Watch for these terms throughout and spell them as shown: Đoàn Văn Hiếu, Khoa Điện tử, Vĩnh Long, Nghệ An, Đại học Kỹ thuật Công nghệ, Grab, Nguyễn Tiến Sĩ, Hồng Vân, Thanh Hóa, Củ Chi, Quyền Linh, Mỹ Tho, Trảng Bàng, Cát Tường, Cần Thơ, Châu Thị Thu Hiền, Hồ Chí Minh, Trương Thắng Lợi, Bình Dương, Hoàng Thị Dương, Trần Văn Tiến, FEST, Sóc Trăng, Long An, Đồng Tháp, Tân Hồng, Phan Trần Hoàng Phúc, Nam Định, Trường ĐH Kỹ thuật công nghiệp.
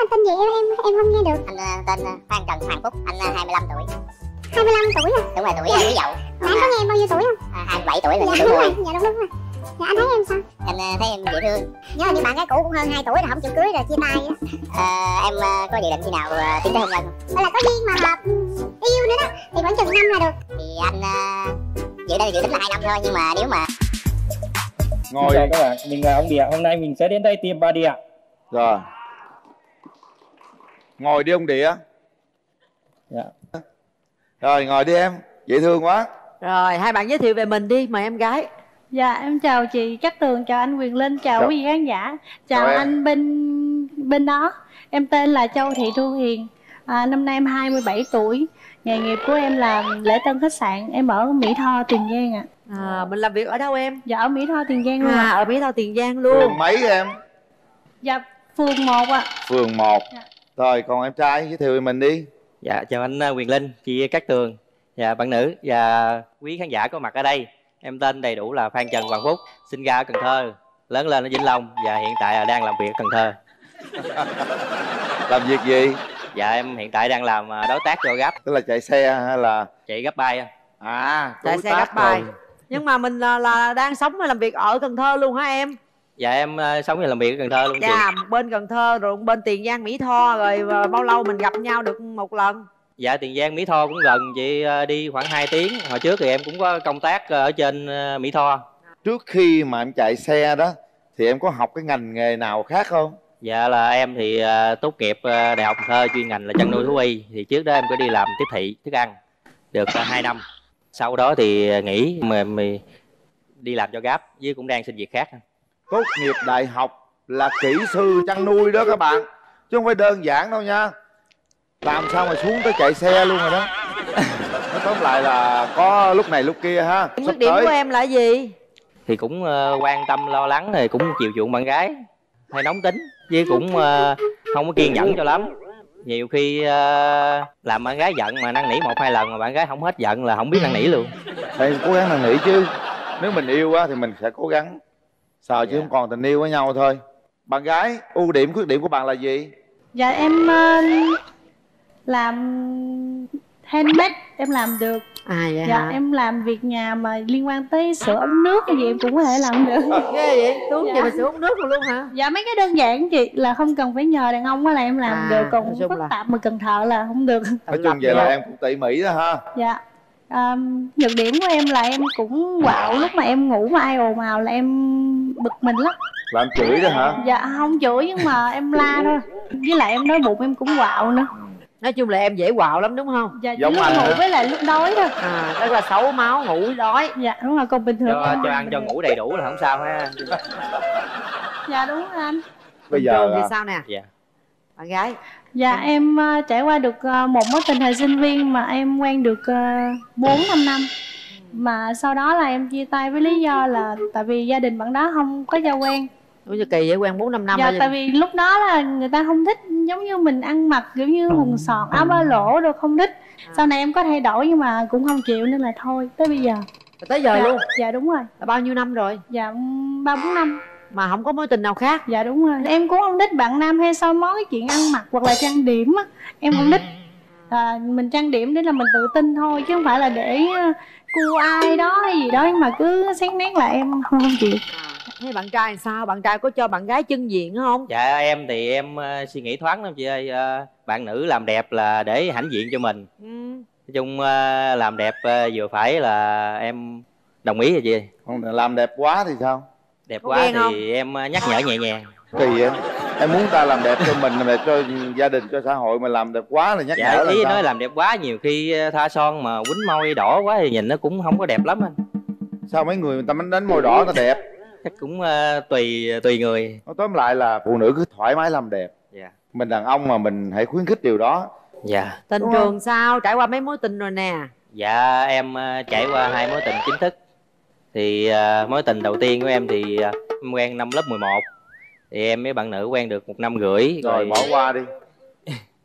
anh tên gì em không nghe được. Anh tên Phan Trần Hoàng Phúc, anh 25 tuổi. 25 tuổi hả? Đúng rồi, tuổi ví dụ. Mà anh có nghe em bao nhiêu tuổi không? 27 tuổi là tuổi đúng rồi. Dạ đúng rồi. Dạ anh thấy em sao? Anh thấy em dễ thương. Nhớ là đi bạn gái cũ cũng hơn 2 tuổi rồi, không chịu cưới rồi chia tay á. Em có dự định khi nào tiến tới hôn nhân không? Đây là có duyên mà hợp yêu nữa đó thì khoảng chừng năm là được. Thì anh dự tính là 2 năm thôi, nhưng mà nếu mà ngồi rồi các bạn, mình là ông Địa, hôm nay mình sẽ đến đây tìm bà Địa. Rồi. Ngồi đi ông Địa. Dạ. Rồi ngồi đi em, dễ thương quá. Rồi hai bạn giới thiệu về mình đi, mời em gái. Dạ em chào chị Cát Tường, chào anh Quyền Linh, chào quý vị khán giả. Chào anh bên đó. Em tên là Châu Thị Thu Hiền, năm nay em 27 tuổi. Nghề nghiệp của em là lễ tân khách sạn, em ở Mỹ Tho, Tiền Giang ạ. Mình làm việc ở đâu em? Dạ ở Mỹ Tho, Tiền Giang luôn. Ở Mỹ Tho, Tiền Giang luôn. Phường mấy em? Dạ phường 1 ạ. Phường 1. Dạ. Rồi còn em trai giới thiệu mình đi. Dạ chào anh Quyền Linh, chị Cát Tường, dạ bạn nữ và quý khán giả có mặt ở đây. Em tên đầy đủ là Phan Trần Hoàng Phúc, sinh ra ở Cần Thơ, lớn lên ở Vĩnh Long và hiện tại là đang làm việc ở Cần Thơ. Làm việc gì? Dạ em hiện tại đang làm đối tác cho Grab. Tức là chạy xe hay là chạy Grab bay? À chạy xe Grab bay. Nhưng mà mình là đang sống và làm việc ở Cần Thơ luôn hả em? Dạ em sống và làm việc ở Cần Thơ luôn. Dạ chị. Bên Cần Thơ rồi bên Tiền Giang, Mỹ Tho rồi bao lâu mình gặp nhau được một lần? Dạ Tiền Giang, Mỹ Tho cũng gần chị, đi khoảng 2 tiếng. Hồi trước thì em cũng có công tác ở trên Mỹ Tho. Trước khi mà em chạy xe đó thì em có học cái ngành nghề nào khác không? Dạ là em thì tốt nghiệp Đại học Cần Thơ, chuyên ngành là chăn nuôi thú y. Thì trước đó em có đi làm tiếp thị thức ăn được 2 năm. Sau đó thì nghỉ mình đi làm cho Grab với cũng đang xin việc khác. Tốt nghiệp đại học là kỹ sư chăn nuôi đó các bạn, chứ không phải đơn giản đâu nha. Làm sao mà xuống tới chạy xe luôn rồi đó. Nói tóm lại là có lúc này lúc kia ha. Mức điểm của em là gì? Thì cũng quan tâm lo lắng, thì cũng chiều chuộng bạn gái, hay nóng tính, với cũng không có kiên nhẫn cho lắm. Nhiều khi làm bạn gái giận mà năn nỉ 1-2 lần mà bạn gái không hết giận là không biết năn nỉ luôn. Đây cố gắng năn nỉ chứ. Nếu mình yêu á thì mình sẽ cố gắng sợ chứ không còn tình yêu với nhau thôi. Bạn gái, ưu điểm khuyết điểm của bạn là gì? Dạ em làm handmade, em làm được. Dạ, dạ em làm việc nhà mà liên quan tới sữa uống nước cái gì em cũng có thể làm được. Ghê vậy? Uống gì mà sữa uống nước luôn hả? Dạ mấy cái đơn giản chị là không cần phải nhờ đàn ông là em làm được. Còn phức tạp mà Cần Thơ là không được. Nói chung vậy là em cũng tỉ mỉ đó ha. Dạ. Nhược điểm của em là em cũng quạo, lúc mà em ngủ mà ai ồn ào là em bực mình lắm. Là em chửi đó hả? Dạ không chửi nhưng mà em la thôi. Với lại em đói bụng em cũng quạo nữa. Nói chung là em dễ quạo lắm đúng không? Dạ, giống anh ngủ với lại lúc đói thôi. Đó là xấu máu, ngủ đói. Dạ đúng là con bình thường. Cho ăn cho ngủ đầy đủ là không sao ha. Dạ đúng rồi anh. Bây giờ thì sao nè? Dạ. Bạn gái. Dạ em trải qua được một mối tình thời sinh viên mà em quen được 4-5 năm. Mà sau đó là em chia tay với lý do là tại vì gia đình bạn đó không có giao quen. Ủa kỳ vậy, quen 4-5 năm. Dạ tại vì lúc đó là người ta không thích, giống như mình ăn mặc giống như hùng sọt, áo ba lỗ rồi không thích. Sau này em có thay đổi nhưng mà cũng không chịu nên là thôi, tới bây giờ. Tới giờ luôn? Dạ đúng rồi. Là bao nhiêu năm rồi? Dạ 3-4 năm. Mà không có mối tình nào khác? Dạ đúng rồi. Em cũng không thích bạn nam hay soi mói cái chuyện ăn mặc hoặc là trang điểm á. Em không thích. Mình trang điểm để là mình tự tin thôi chứ không phải là để cua ai đó hay gì đó, nhưng mà cứ xét nét là em không chịu. Thế bạn trai sao? Bạn trai có cho bạn gái chân diện không? Dạ em thì em suy nghĩ thoáng lắm chị ơi. Bạn nữ làm đẹp là để hãnh diện cho mình. Nói chung làm đẹp vừa phải là em đồng ý rồi chị. Không, làm đẹp quá thì sao? Đẹp quá thì không? Em nhắc nhở nhẹ nhàng. Kỳ vậy? Em muốn ta làm đẹp cho mình, làm đẹp cho gia đình, cho xã hội, mà làm đẹp quá là nhắc nhở. Ý nói làm đẹp quá nhiều khi tha son mà quýnh môi đỏ quá thì nhìn nó cũng không có đẹp lắm anh. Sao mấy người ta đánh môi đỏ nó đẹp? Chắc cũng tùy người. Nói tóm lại là phụ nữ cứ thoải mái làm đẹp. Mình đàn ông mà mình hãy khuyến khích điều đó. Tình trường sao? Trải qua mấy mối tình rồi nè? Dạ em trải qua 2 mối tình chính thức. Thì mối tình đầu tiên của em thì em quen năm lớp 11. Thì em với bạn nữ quen được 1 năm rưỡi. Rồi bỏ qua đi.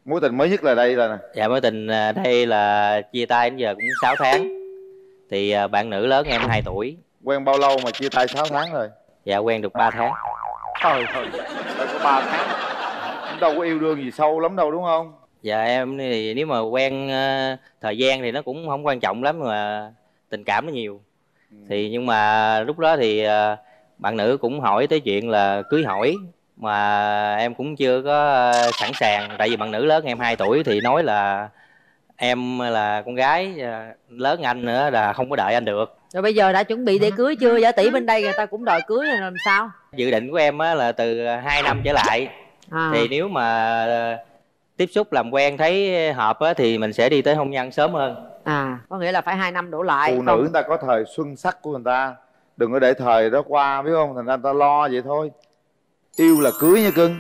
Mối tình mới nhất là đây rồi nè. Dạ mối tình đây là chia tay đến giờ cũng 6 tháng. Thì bạn nữ lớn em 2 tuổi. Quen bao lâu mà chia tay 6 tháng rồi? Dạ quen được 3 tháng. Thôi, có 3 tháng. đâu có yêu đương gì sâu lắm đâu đúng không? Dạ em thì nếu mà quen thời gian thì nó cũng không quan trọng lắm, mà tình cảm nó nhiều. Thì nhưng mà lúc đó thì bạn nữ cũng hỏi tới chuyện là cưới hỏi, mà em cũng chưa có sẵn sàng. Tại vì bạn nữ lớn em 2 tuổi thì nói là em là con gái, lớn anh nữa là không có đợi anh được. Rồi bây giờ đã chuẩn bị để cưới chưa? Giả tỷ bên đây người ta cũng đòi cưới rồi làm sao? Dự định của em là từ 2 năm trở lại thì nếu mà tiếp xúc làm quen thấy hợp thì mình sẽ đi tới hôn nhân sớm hơn. Có nghĩa là phải 2 năm đổ lại. Phụ nữ người ta có thời xuân sắc của người ta, đừng có để thời đó qua biết không, thành ra người ta lo vậy thôi. Yêu là cưới nha cưng.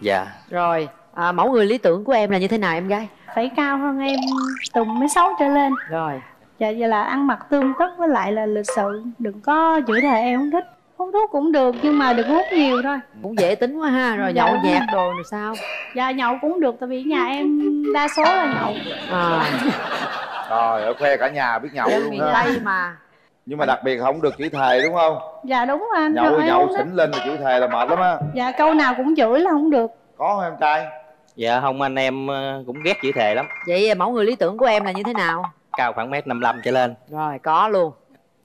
Dạ. Rồi mẫu người lý tưởng của em là như thế nào em gái? Phải cao hơn em từ 16 trở lên. Rồi. Dạ, vậy là ăn mặc tương tất, với lại là lịch sự, đừng có chửi thề em không thích. Hút thuốc cũng được nhưng mà đừng hút nhiều thôi. Cũng dễ tính quá ha. Rồi nhậu nhẹt đồ rồi sao? Dạ nhậu cũng được, tại vì nhà em đa số là nhậu. Rồi ở khoe cả nhà biết nhậu luôn đó. Tây mà. Nhưng mà đặc biệt không được chửi thề đúng không? Dạ đúng anh. Nhậu nhậu xỉn lên thì chửi thề là mệt lắm á. Dạ câu nào cũng chửi là không được. Có không em trai? Dạ không, anh em cũng ghét chửi thề lắm. Vậy mẫu người lý tưởng của em là như thế nào? Cao khoảng 1m55 trở lên. Rồi có luôn.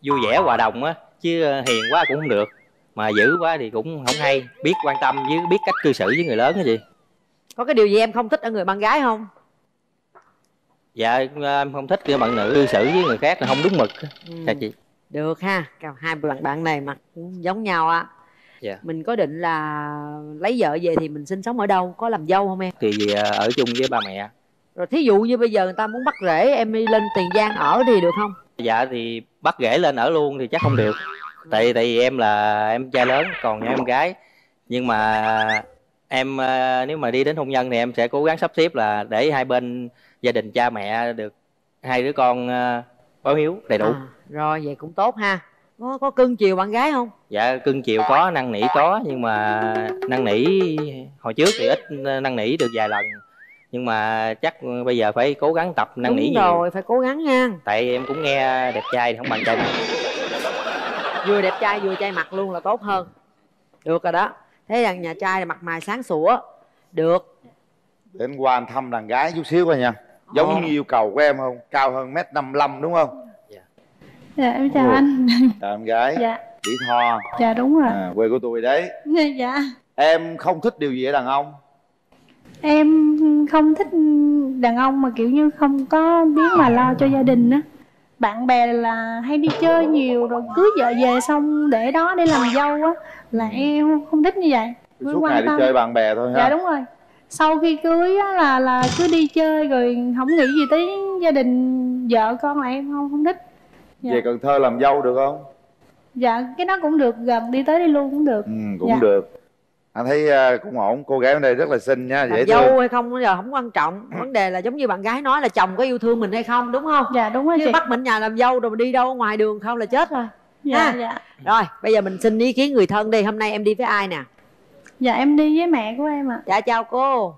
Vui vẻ hòa đồng á, chứ hiền quá cũng không được, mà dữ quá thì cũng không hay. Biết quan tâm với biết cách cư xử với người lớn cái gì. Có cái điều gì em không thích ở người bạn gái không? Dạ em không thích bạn nữ cư xử với người khác là không đúng mực. Sao chị? Được ha, hai bạn này mặc giống nhau á. Dạ. Mình có định là lấy vợ về thì mình sinh sống ở đâu, có làm dâu không em? Thì ở chung với ba mẹ. Rồi thí dụ như bây giờ người ta muốn bắt rễ em đi lên Tiền Giang ở thì được không? Dạ thì bắt rễ lên ở luôn thì chắc không được. Tại vì em là em trai lớn, còn em gái. Nhưng mà em nếu mà đi đến hôn nhân thì em sẽ cố gắng sắp xếp là để hai bên gia đình cha mẹ được hai đứa con báo hiếu đầy đủ. Rồi vậy cũng tốt ha. Có cưng chiều bạn gái không? Dạ cưng chiều có, năn nỉ có. Nhưng mà năn nỉ hồi trước thì ít, năn nỉ được vài lần. Nhưng mà chắc bây giờ phải cố gắng tập năn nỉ nhiều. Đúng rồi, phải cố gắng nha. Tại em cũng nghe đẹp trai thì không bằng trai mặt. Vừa đẹp trai vừa trai mặt luôn là tốt hơn. Được rồi đó. Thế rằng nhà trai là mặt mày sáng sủa. Được. Để anh qua anh thăm đàn gái chút xíu coi nha. Giống như yêu cầu của em không? Cao hơn 1m55 đúng không? Dạ em chào anh. Chào em gái. Dạ. Mỹ Tho. Dạ đúng rồi. Quê của tôi đấy. Dạ. Em không thích điều gì ở đàn ông? Em không thích đàn ông mà kiểu như không có biết mà lo cho gia đình á. Bạn bè là hay đi chơi nhiều rồi cưới vợ về xong để đó để làm dâu á, là em không thích như vậy. Suốt ngày đi chơi bạn bè thôi ha. Dạ đúng rồi. Sau khi cưới á là cứ đi chơi rồi không nghĩ gì tới gia đình vợ con, là em không thích. Dạ. Về Cần Thơ làm dâu được không? Dạ cái đó cũng được, gần đi tới đi luôn cũng được. Cũng dạ. Được. Anh thấy cũng ổn, cô gái ở đây rất là xinh nha, dễ thương. Dâu hay không bây giờ không quan trọng, vấn đề là giống như bạn gái nói là chồng có yêu thương mình hay không, đúng không? Dạ đúng rồi. Chứ chị bắt mình nhà làm dâu rồi mình đi đâu ngoài đường không là chết rồi. Dạ dạ. Rồi bây giờ mình xin ý kiến người thân đi, hôm nay em đi với ai nè? Dạ em đi với mẹ của em ạ. Dạ chào cô.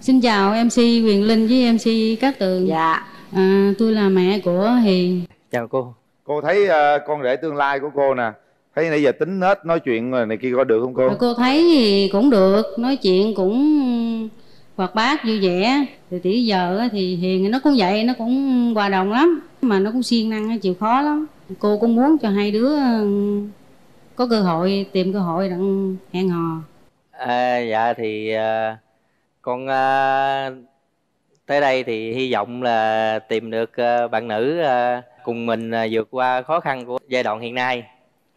Xin chào MC Quyền Linh với MC Cát Tường. Dạ. Tôi là mẹ của Hiền. Chào cô. Cô thấy con rể tương lai của cô nè, thấy nãy giờ tính hết nói chuyện rồi này kia có được không cô? Cô thấy thì cũng được, nói chuyện cũng hoạt bát vui vẻ. Từ tỷ giờ thì Hiền nó cũng vậy, nó cũng hòa đồng lắm, mà nó cũng siêng năng, chịu khó lắm. Cô cũng muốn cho hai đứa có cơ hội, tìm cơ hội đặng hẹn hò. Dạ thì con tới đây thì hy vọng là tìm được bạn nữ cùng mình vượt qua khó khăn của giai đoạn hiện nay.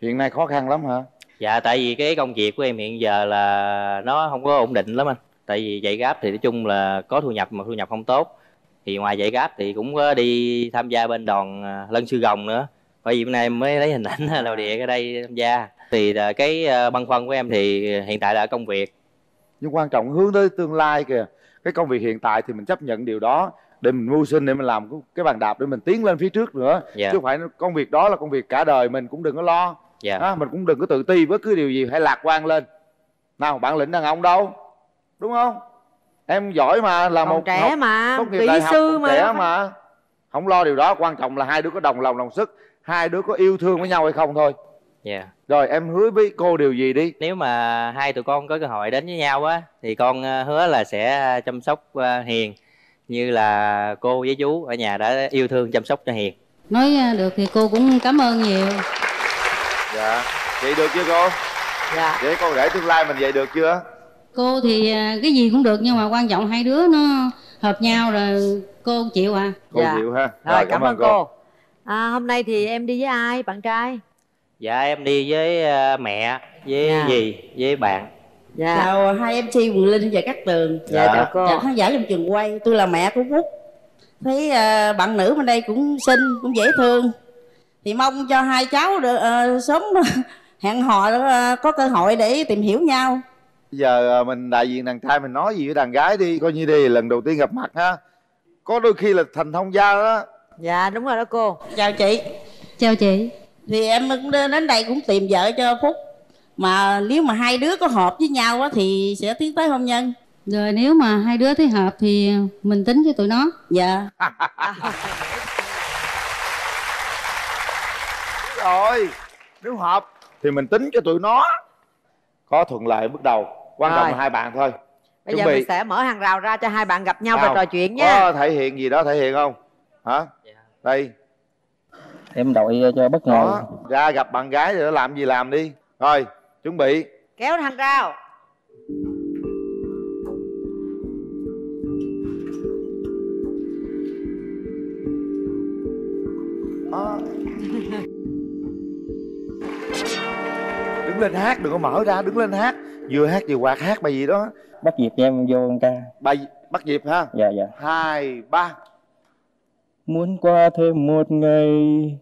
Hiện nay khó khăn lắm hả? Dạ tại vì cái công việc của em hiện giờ là nó không có ổn định lắm anh. Tại vì dạy Grab thì nói chung là có thu nhập mà thu nhập không tốt. Thì ngoài dạy Grab thì cũng có đi tham gia bên đoàn lân sư gồng nữa. Bởi vì hôm nay em mới lấy hình ảnh đầu địa ở đây tham gia. Thì cái băn khoăn của em thì hiện tại là công việc. Nhưng quan trọng hướng tới tương lai kìa. Cái công việc hiện tại thì mình chấp nhận điều đó để mình mưu sinh, để mình làm cái bàn đạp để mình tiến lên phía trước nữa. Chứ không phải công việc đó là công việc cả đời, mình cũng đừng có lo. Mình cũng đừng có tự ti bất cứ điều gì, hãy lạc quan lên. Nào bản lĩnh đàn ông đâu, đúng không? Em giỏi mà, là một trẻ mà, tốt nghiệp đại học trẻ mà. Không lo điều đó, quan trọng là hai đứa có đồng lòng đồng sức, hai đứa có yêu thương với nhau hay không thôi. Yeah. Rồi em hứa với cô điều gì đi? Nếu mà hai tụi con có cơ hội đến với nhau á thì con hứa là sẽ chăm sóc Hiền như là cô với chú ở nhà đã yêu thương chăm sóc cho Hiền. Nói được thì cô cũng cảm ơn nhiều. Dạ, vậy được chưa cô? Dạ. Vậy cô để tương lai mình vậy được chưa? Cô thì cái gì cũng được nhưng mà quan trọng hai đứa nó hợp nhau rồi cô chịu à? Cô dạ. Chịu ha. Rồi cảm ơn cô. Hôm nay thì em đi với ai, bạn trai? Dạ em đi với mẹ, với dì, với bạn. Dạ. Chào hai em chị Quyền Linh và Cát Tường. Dạ, chào cô. Chào khán giả trong trường quay, tôi là mẹ của Phúc. Thấy bạn nữ bên đây cũng xinh, cũng dễ thương. Thì mong cho hai cháu được sớm hẹn hò có cơ hội để tìm hiểu nhau. Bây giờ mình đại diện đàn trai mình nói gì với đàn gái đi, coi như đây lần đầu tiên gặp mặt ha. Có đôi khi là thành thông gia đó. Dạ đúng rồi đó cô. Chào chị. Chào chị. Thì em cũng đến đây cũng tìm vợ cho Phúc. Mà nếu mà hai đứa có hợp với nhau thì sẽ tiến tới hôn nhân. Rồi nếu mà hai đứa thấy hợp thì mình tính cho tụi nó. Dạ. Rồi, nếu hợp thì mình tính cho tụi nó. Có thuận lợi bước đầu, quan trọng là hai bạn thôi. Bây giờ mình sẽ mở hàng rào ra cho hai bạn gặp nhau và trò chuyện nha. Có thể hiện gì đó, thể hiện không? Hả? Đây. Em đội cho bất ngờ. Ra gặp bạn gái rồi nó làm gì làm đi. Rồi, chuẩn bị. Kéo hàng rào. Đứng lên hát, đừng có mở ra, đứng lên hát. Vừa hát vừa quạt hát bài gì đó. Bắt nhịp cho em vô ca. Bài bắt nhịp ha. Dạ dạ. 2, 3. Muốn qua thêm một ngày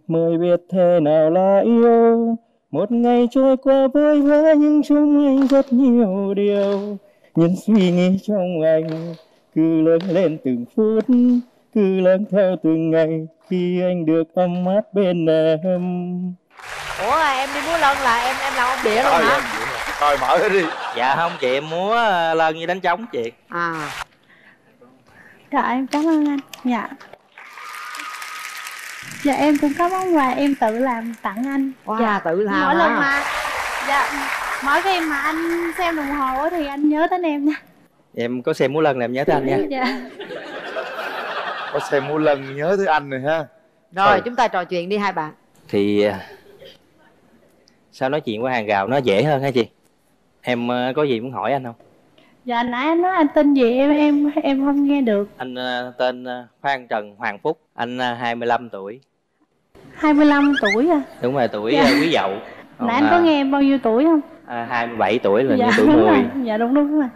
mới biết thế nào là yêu. Một ngày trôi qua vơi vã nhưng trong anh rất nhiều điều. Những suy nghĩ trong anh cứ lớn lên từng phút, cứ lớn theo từng ngày khi anh được ấm áp bên em. Ủa em đi múa lân là em làm ông đĩa luôn hả? Thôi mở đi. Dạ không chị, em múa lân như đánh trống chị. À. Dạ em cảm ơn anh. Dạ. Dạ em cũng có món quà em tự làm tặng anh. Dạ tự làm. Mỗi lần mà mỗi khi mà anh xem đồng hồ thì anh nhớ đến em nha. Em có xem múa lân là em nhớ tới anh nha. Dạ. Có xem múa lân nhớ tới anh rồi ha. Rồi chúng ta trò chuyện đi hai bạn. Thì sao nói chuyện qua hàng rào nó dễ hơn hả chị? Em có gì muốn hỏi anh không? Dạ nãy anh nói anh tên gì em không nghe được. Anh tên Phan Trần Hoàng Phúc. Anh 25 tuổi. 25 tuổi à? Đúng rồi, tuổi quý dậu. Còn nãy anh có nghe em bao nhiêu tuổi không? 27 tuổi là tuổi 10 rồi. Dạ đúng rồi.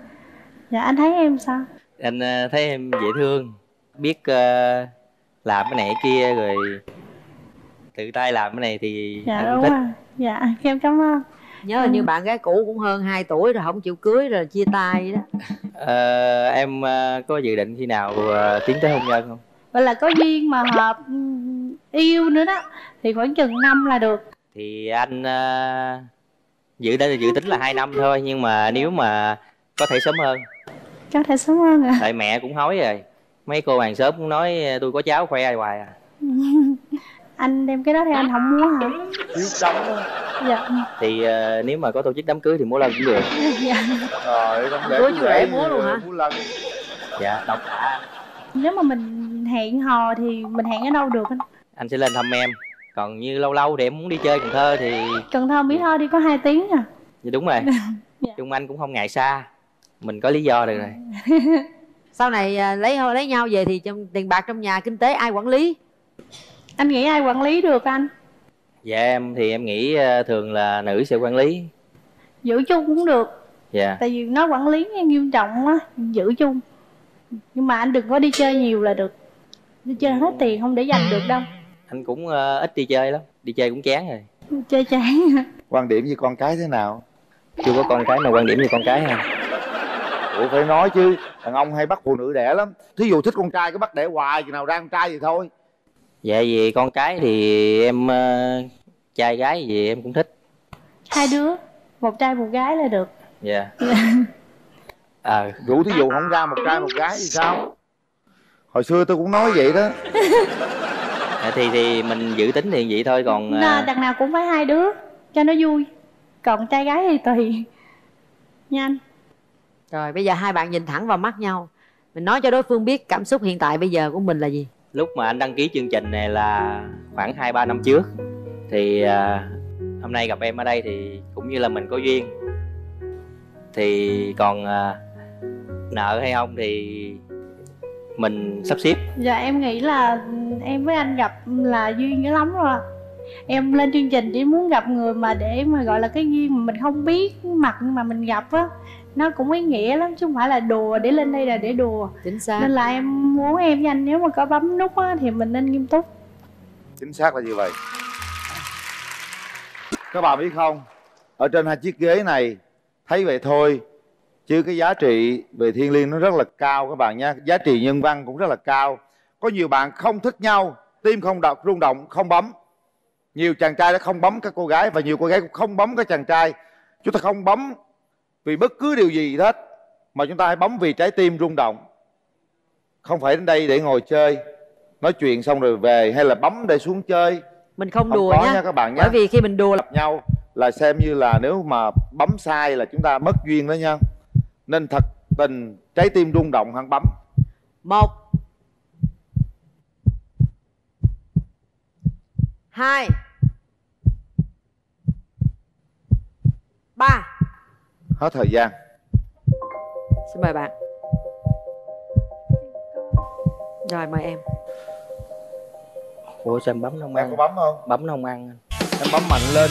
Dạ anh thấy em sao? Anh thấy em dễ thương. Biết làm cái này kia rồi tự tay làm cái này thì anh thích. Dạ em cảm ơn. Nhớ là như bạn gái cũ cũng hơn 2 tuổi rồi, không chịu cưới rồi chia tay đó. Em có dự định khi nào tiến tới hôn nhân không? Vậy là có duyên mà hợp yêu nữa đó thì khoảng chừng 5 là được. Thì anh dự tính là 2 năm thôi, nhưng mà nếu mà có thể sớm hơn. Có thể sớm hơn à? Tại mẹ cũng hối rồi, mấy cô hàng xóm cũng nói tôi có cháu khoe ai hoài à. Anh đem cái đó theo anh không muốn hả? Thiếu sống đó. Dạ. Thì nếu mà có tổ chức đám cưới thì múa lân cũng được. Dạ. Rồi, để múa luôn hả? Múa lân. Dạ, độc lạ. Nếu mà mình hẹn hò thì mình hẹn ở đâu được anh? Anh sẽ lên thăm em. Còn như lâu lâu thì em muốn đi chơi Cần Thơ thì... Cần Thơ, Mỹ Tho đi có 2 tiếng à? Dạ đúng rồi. Dạ. Trung Anh cũng không ngại xa. Mình có lý do được rồi. Sau này lấy nhau về thì tiền bạc trong nhà, kinh tế ai quản lý? Anh nghĩ ai quản lý được anh? Dạ em thì em nghĩ thường là nữ sẽ quản lý. Giữ chung cũng được. Dạ. Tại vì nó quản lý nghiêm trọng á, giữ chung. Nhưng mà anh đừng có đi chơi nhiều là được. Đi chơi hết tiền không để dành được đâu. Anh cũng ít đi chơi lắm. Đi chơi cũng chán rồi. Chơi chán. Quan điểm với con cái thế nào? Chưa có con cái mà quan điểm với con cái hả? Ủa phải nói chứ. Đàn ông hay bắt phụ nữ đẻ lắm. Thí dụ thích con trai cứ bắt đẻ hoài, chừng nào ra con trai thì thôi. Dạ vì con cái thì em trai gái gì em cũng thích. Hai đứa, một trai một gái là được. Dạ. Thí dụ không ra một trai một gái thì sao? Hồi xưa tôi cũng nói vậy đó. Thì mình dự tính thì vậy thôi còn. Đằng nào cũng phải hai đứa. cho nó vui. Còn trai gái thì tùy nha anh. Rồi bây giờ hai bạn nhìn thẳng vào mắt nhau, mình nói cho đối phương biết cảm xúc hiện tại bây giờ của mình là gì. Lúc mà anh đăng ký chương trình này là khoảng 2-3 năm trước. Thì hôm nay gặp em ở đây thì cũng như là mình có duyên. Thì còn nợ hay không thì mình sắp xếp. Dạ em nghĩ là em với anh gặp là duyên dữ lắm rồi. Em lên chương trình chỉ muốn gặp người mà để mà gọi là cái duyên mà mình không biết mặt nhưng mà mình gặp á, nó cũng ý nghĩa lắm chứ không phải là đùa. Để lên đây là để đùa. Chính xác. Nên là em muốn em với anh nếu mà có bấm nút á thì mình nên nghiêm túc. Chính xác là như vậy. Các bạn biết không, ở trên hai chiếc ghế này thấy vậy thôi chứ cái giá trị về thiên liêng nó rất là cao các bạn nhé. Giá trị nhân văn cũng rất là cao. Có nhiều bạn không thích nhau, tim không đập, rung động, không bấm. Nhiều chàng trai đã không bấm các cô gái và nhiều cô gái cũng không bấm các chàng trai. Chúng ta không bấm vì bất cứ điều gì hết, mà chúng ta hãy bấm vì trái tim rung động. Không phải đến đây để ngồi chơi, nói chuyện xong rồi về, hay là bấm để xuống chơi. Mình không đùa nha các bạn nhé. Bởi vì khi mình đùa gặp nhau là xem như là nếu mà bấm sai là chúng ta mất duyên đó nha. Nên thật tình, trái tim rung động hẳn bấm. Một, hai, ba. Hết thời gian. Xin mời bạn. Rồi mời em. Ủa sao em bấm nó không ăn? Em có bấm không? Bấm nó không ăn. Em bấm mạnh lên.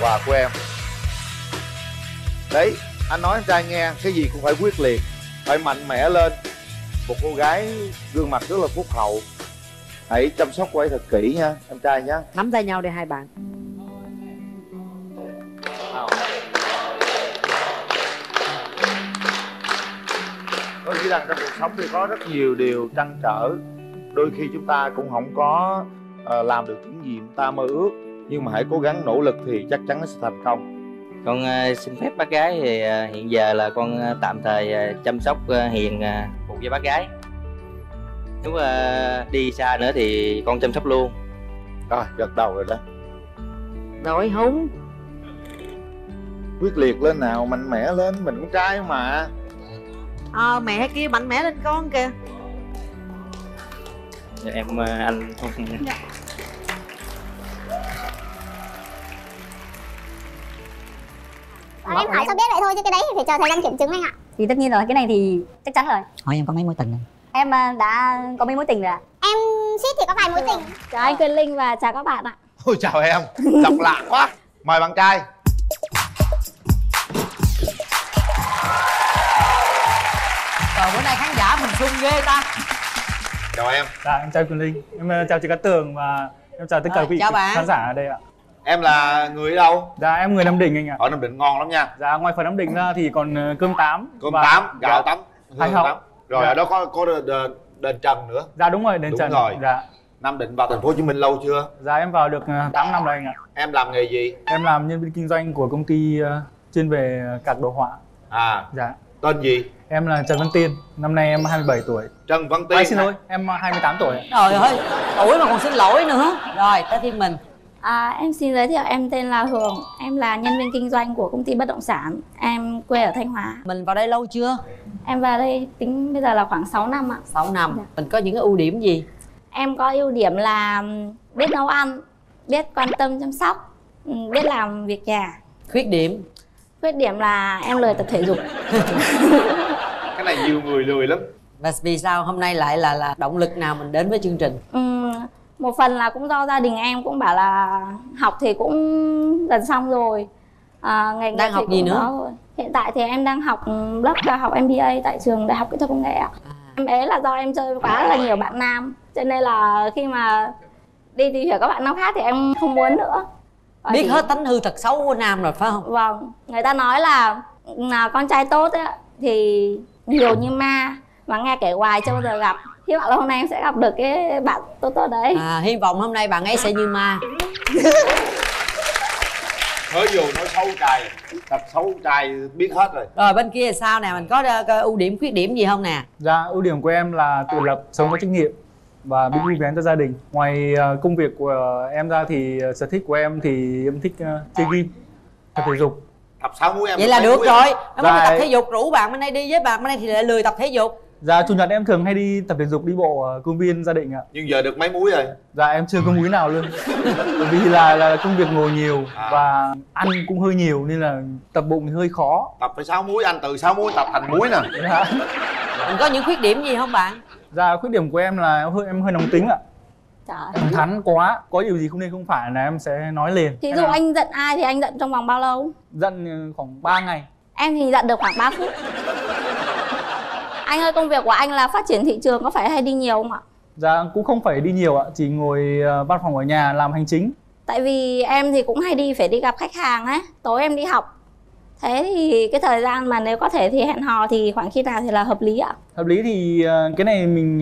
Quà của em. Đấy, anh nói anh trai nghe, cái gì cũng phải quyết liệt, phải mạnh mẽ lên. Một cô gái gương mặt rất là phúc hậu, hãy chăm sóc cô ấy thật kỹ nha em trai nhé. Nắm tay nhau đi hai bạn. Có nghĩa rằng trong cuộc sống thì có rất nhiều điều trăn trở, đôi khi chúng ta cũng không có làm được những gì chúng ta mơ ước, nhưng mà hãy cố gắng nỗ lực thì chắc chắn nó sẽ thành công. Con xin phép bác gái thì hiện giờ là con tạm thời chăm sóc Hiền cùng với bác gái. Nếu đi xa nữa thì con chăm sóc luôn. Rồi, gật đầu rồi đó. Nói húng. Quyết liệt lên nào, mạnh mẽ lên, mình cũng trai mà. Mẹ kia mạnh mẽ lên con kìa. Dạ, em anh không. Dạ. Em hỏi sao biết vậy thôi chứ cái đấy thì phải chờ thời gian kiểm chứng anh ạ. Thì tất nhiên rồi, cái này thì chắc chắn rồi. Hỏi em có mấy mối tình rồi? Em đã có mấy mối tình rồi ạ? Em ship thì có vài mối tình. Chào anh Quyền Linh và chào các bạn ạ. Ôi chào em, độc lạ quá. Mời bạn trai. Trời, bữa nay khán giả mình sung ghê ta. Chào em. Dạ, em chào Quyền Linh. Em chào chị Cát Tường và em chào tất cả quý vị khán giả ở đây ạ. Em là người đâu? Dạ em người Nam Định anh ạ. Ở Nam Định ngon lắm nha. Dạ ngoài phần Nam Định ra thì còn cơm tám. Cơm tám, gạo tắm, hương tắm. Rồi ở đó có đền Trần nữa. Dạ đúng rồi, đền Trần. Rồi. Dạ. Nam Định vào thành phố Hồ Chí Minh lâu chưa? Dạ em vào được 8 năm rồi anh ạ. Em làm nghề gì? Em làm nhân viên kinh doanh của công ty chuyên về các đồ họa. À. Dạ. Tên gì? Em là Trần Văn Tiến, năm nay em 27 tuổi. Trần Văn Tiến. Xin lỗi, em 28 tuổi. Trời ơi, tuổi mà còn xin lỗi nữa. Rồi, tới phiên mình. Em xin giới thiệu, em tên là Hường. Em là nhân viên kinh doanh của công ty bất động sản. Em quê ở Thanh Hóa. Mình vào đây lâu chưa? Em vào đây tính bây giờ là khoảng 6 năm ạ. 6 năm. Dạ. Mình có những cái ưu điểm gì? Em có ưu điểm là biết nấu ăn, biết quan tâm chăm sóc, biết làm việc nhà. Khuyết điểm? Khuyết điểm là em lười tập thể dục. Cái này nhiều người lười lắm. Và vì sao hôm nay lại là động lực nào mình đến với chương trình? Một phần là cũng do gia đình em cũng bảo là học thì cũng gần xong rồi. Ngành đang học gì nữa? Rồi. Hiện tại thì em đang học lớp cao học MBA tại trường Đại học Kỹ thuật Công nghệ ạ. Em ấy là do em chơi quá là nhiều bạn nam, cho nên là khi mà đi tìm hiểu các bạn nam khác thì em không muốn nữa. Biết hết tánh hư thật xấu của nam rồi phải không? Vâng, người ta nói là con trai tốt ấy, thì nhiều như ma mà nghe kể hoài chưa bao giờ gặp. Hy vọng là hôm nay em sẽ gặp được cái bạn tốt đấy. Hy vọng hôm nay bạn ấy sẽ như ma. Thớ dù nói xấu trai, tập xấu trai biết hết rồi. Rồi bên kia sao nè, mình có ưu điểm khuyết điểm gì không nè? Dạ, ưu điểm của em là tự lập, sống có trách nhiệm. và đi vui vẻ cho gia đình. Ngoài công việc của em ra thì sở thích của em thì em thích chơi game, tập thể dục. Tập 6 múi em. Vậy là được rồi. Nó dạ. Tập thể dục rủ bạn bên đây đi với bạn bên đây thì lại lười tập thể dục. Dạ chủ nhật em thường hay đi tập thể dục, đi bộ ở công viên gia đình ạ. Nhưng giờ được mấy múi rồi? Dạ em chưa có múi nào luôn. Bởi vì là công việc ngồi nhiều và ăn cũng hơi nhiều nên là tập bụng thì hơi khó. Tập phải 6 múi, ăn từ 6 múi tập thành múi nè. Dạ. Còn có những khuyết điểm gì không bạn? Dạ khuyết điểm của em là em hơi nóng tính ạ. Em thắn quá, có điều gì không nên không phải là em sẽ nói liền. Thí dụ anh giận ai thì anh giận trong vòng bao lâu? Giận khoảng 3 ngày. Em thì giận được khoảng 3 phút. Anh ơi, công việc của anh là phát triển thị trường, có phải hay đi nhiều không ạ? Dạ, cũng không phải đi nhiều ạ, chỉ ngồi văn phòng ở nhà làm hành chính. Tại vì em thì cũng hay đi, phải đi gặp khách hàng ấy, tối em đi học. Thế thì cái thời gian mà nếu có thể thì hẹn hò thì khoảng khi nào thì là hợp lý ạ? Hợp lý thì cái này mình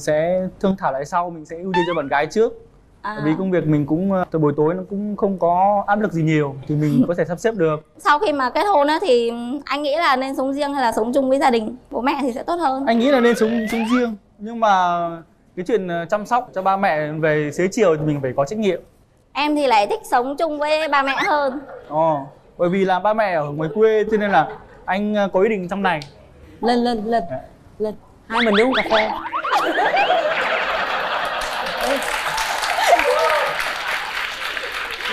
sẽ thương thảo lại sau, mình sẽ ưu tiên cho bạn gái trước. À. Vì công việc mình cũng từ buổi tối nó cũng không có áp lực gì nhiều thì mình có thể sắp xếp được. Sau khi mà kết hôn á thì anh nghĩ là nên sống riêng hay là sống chung với gia đình bố mẹ thì sẽ tốt hơn? Anh nghĩ là nên sống riêng, nhưng mà cái chuyện chăm sóc cho ba mẹ về xế chiều thì mình phải có trách nhiệm. Em thì lại thích sống chung với ba mẹ hơn. Bởi vì là ba mẹ ở ngoài quê cho nên là anh có ý định trong này. Lên hai mình đi uống cà phê.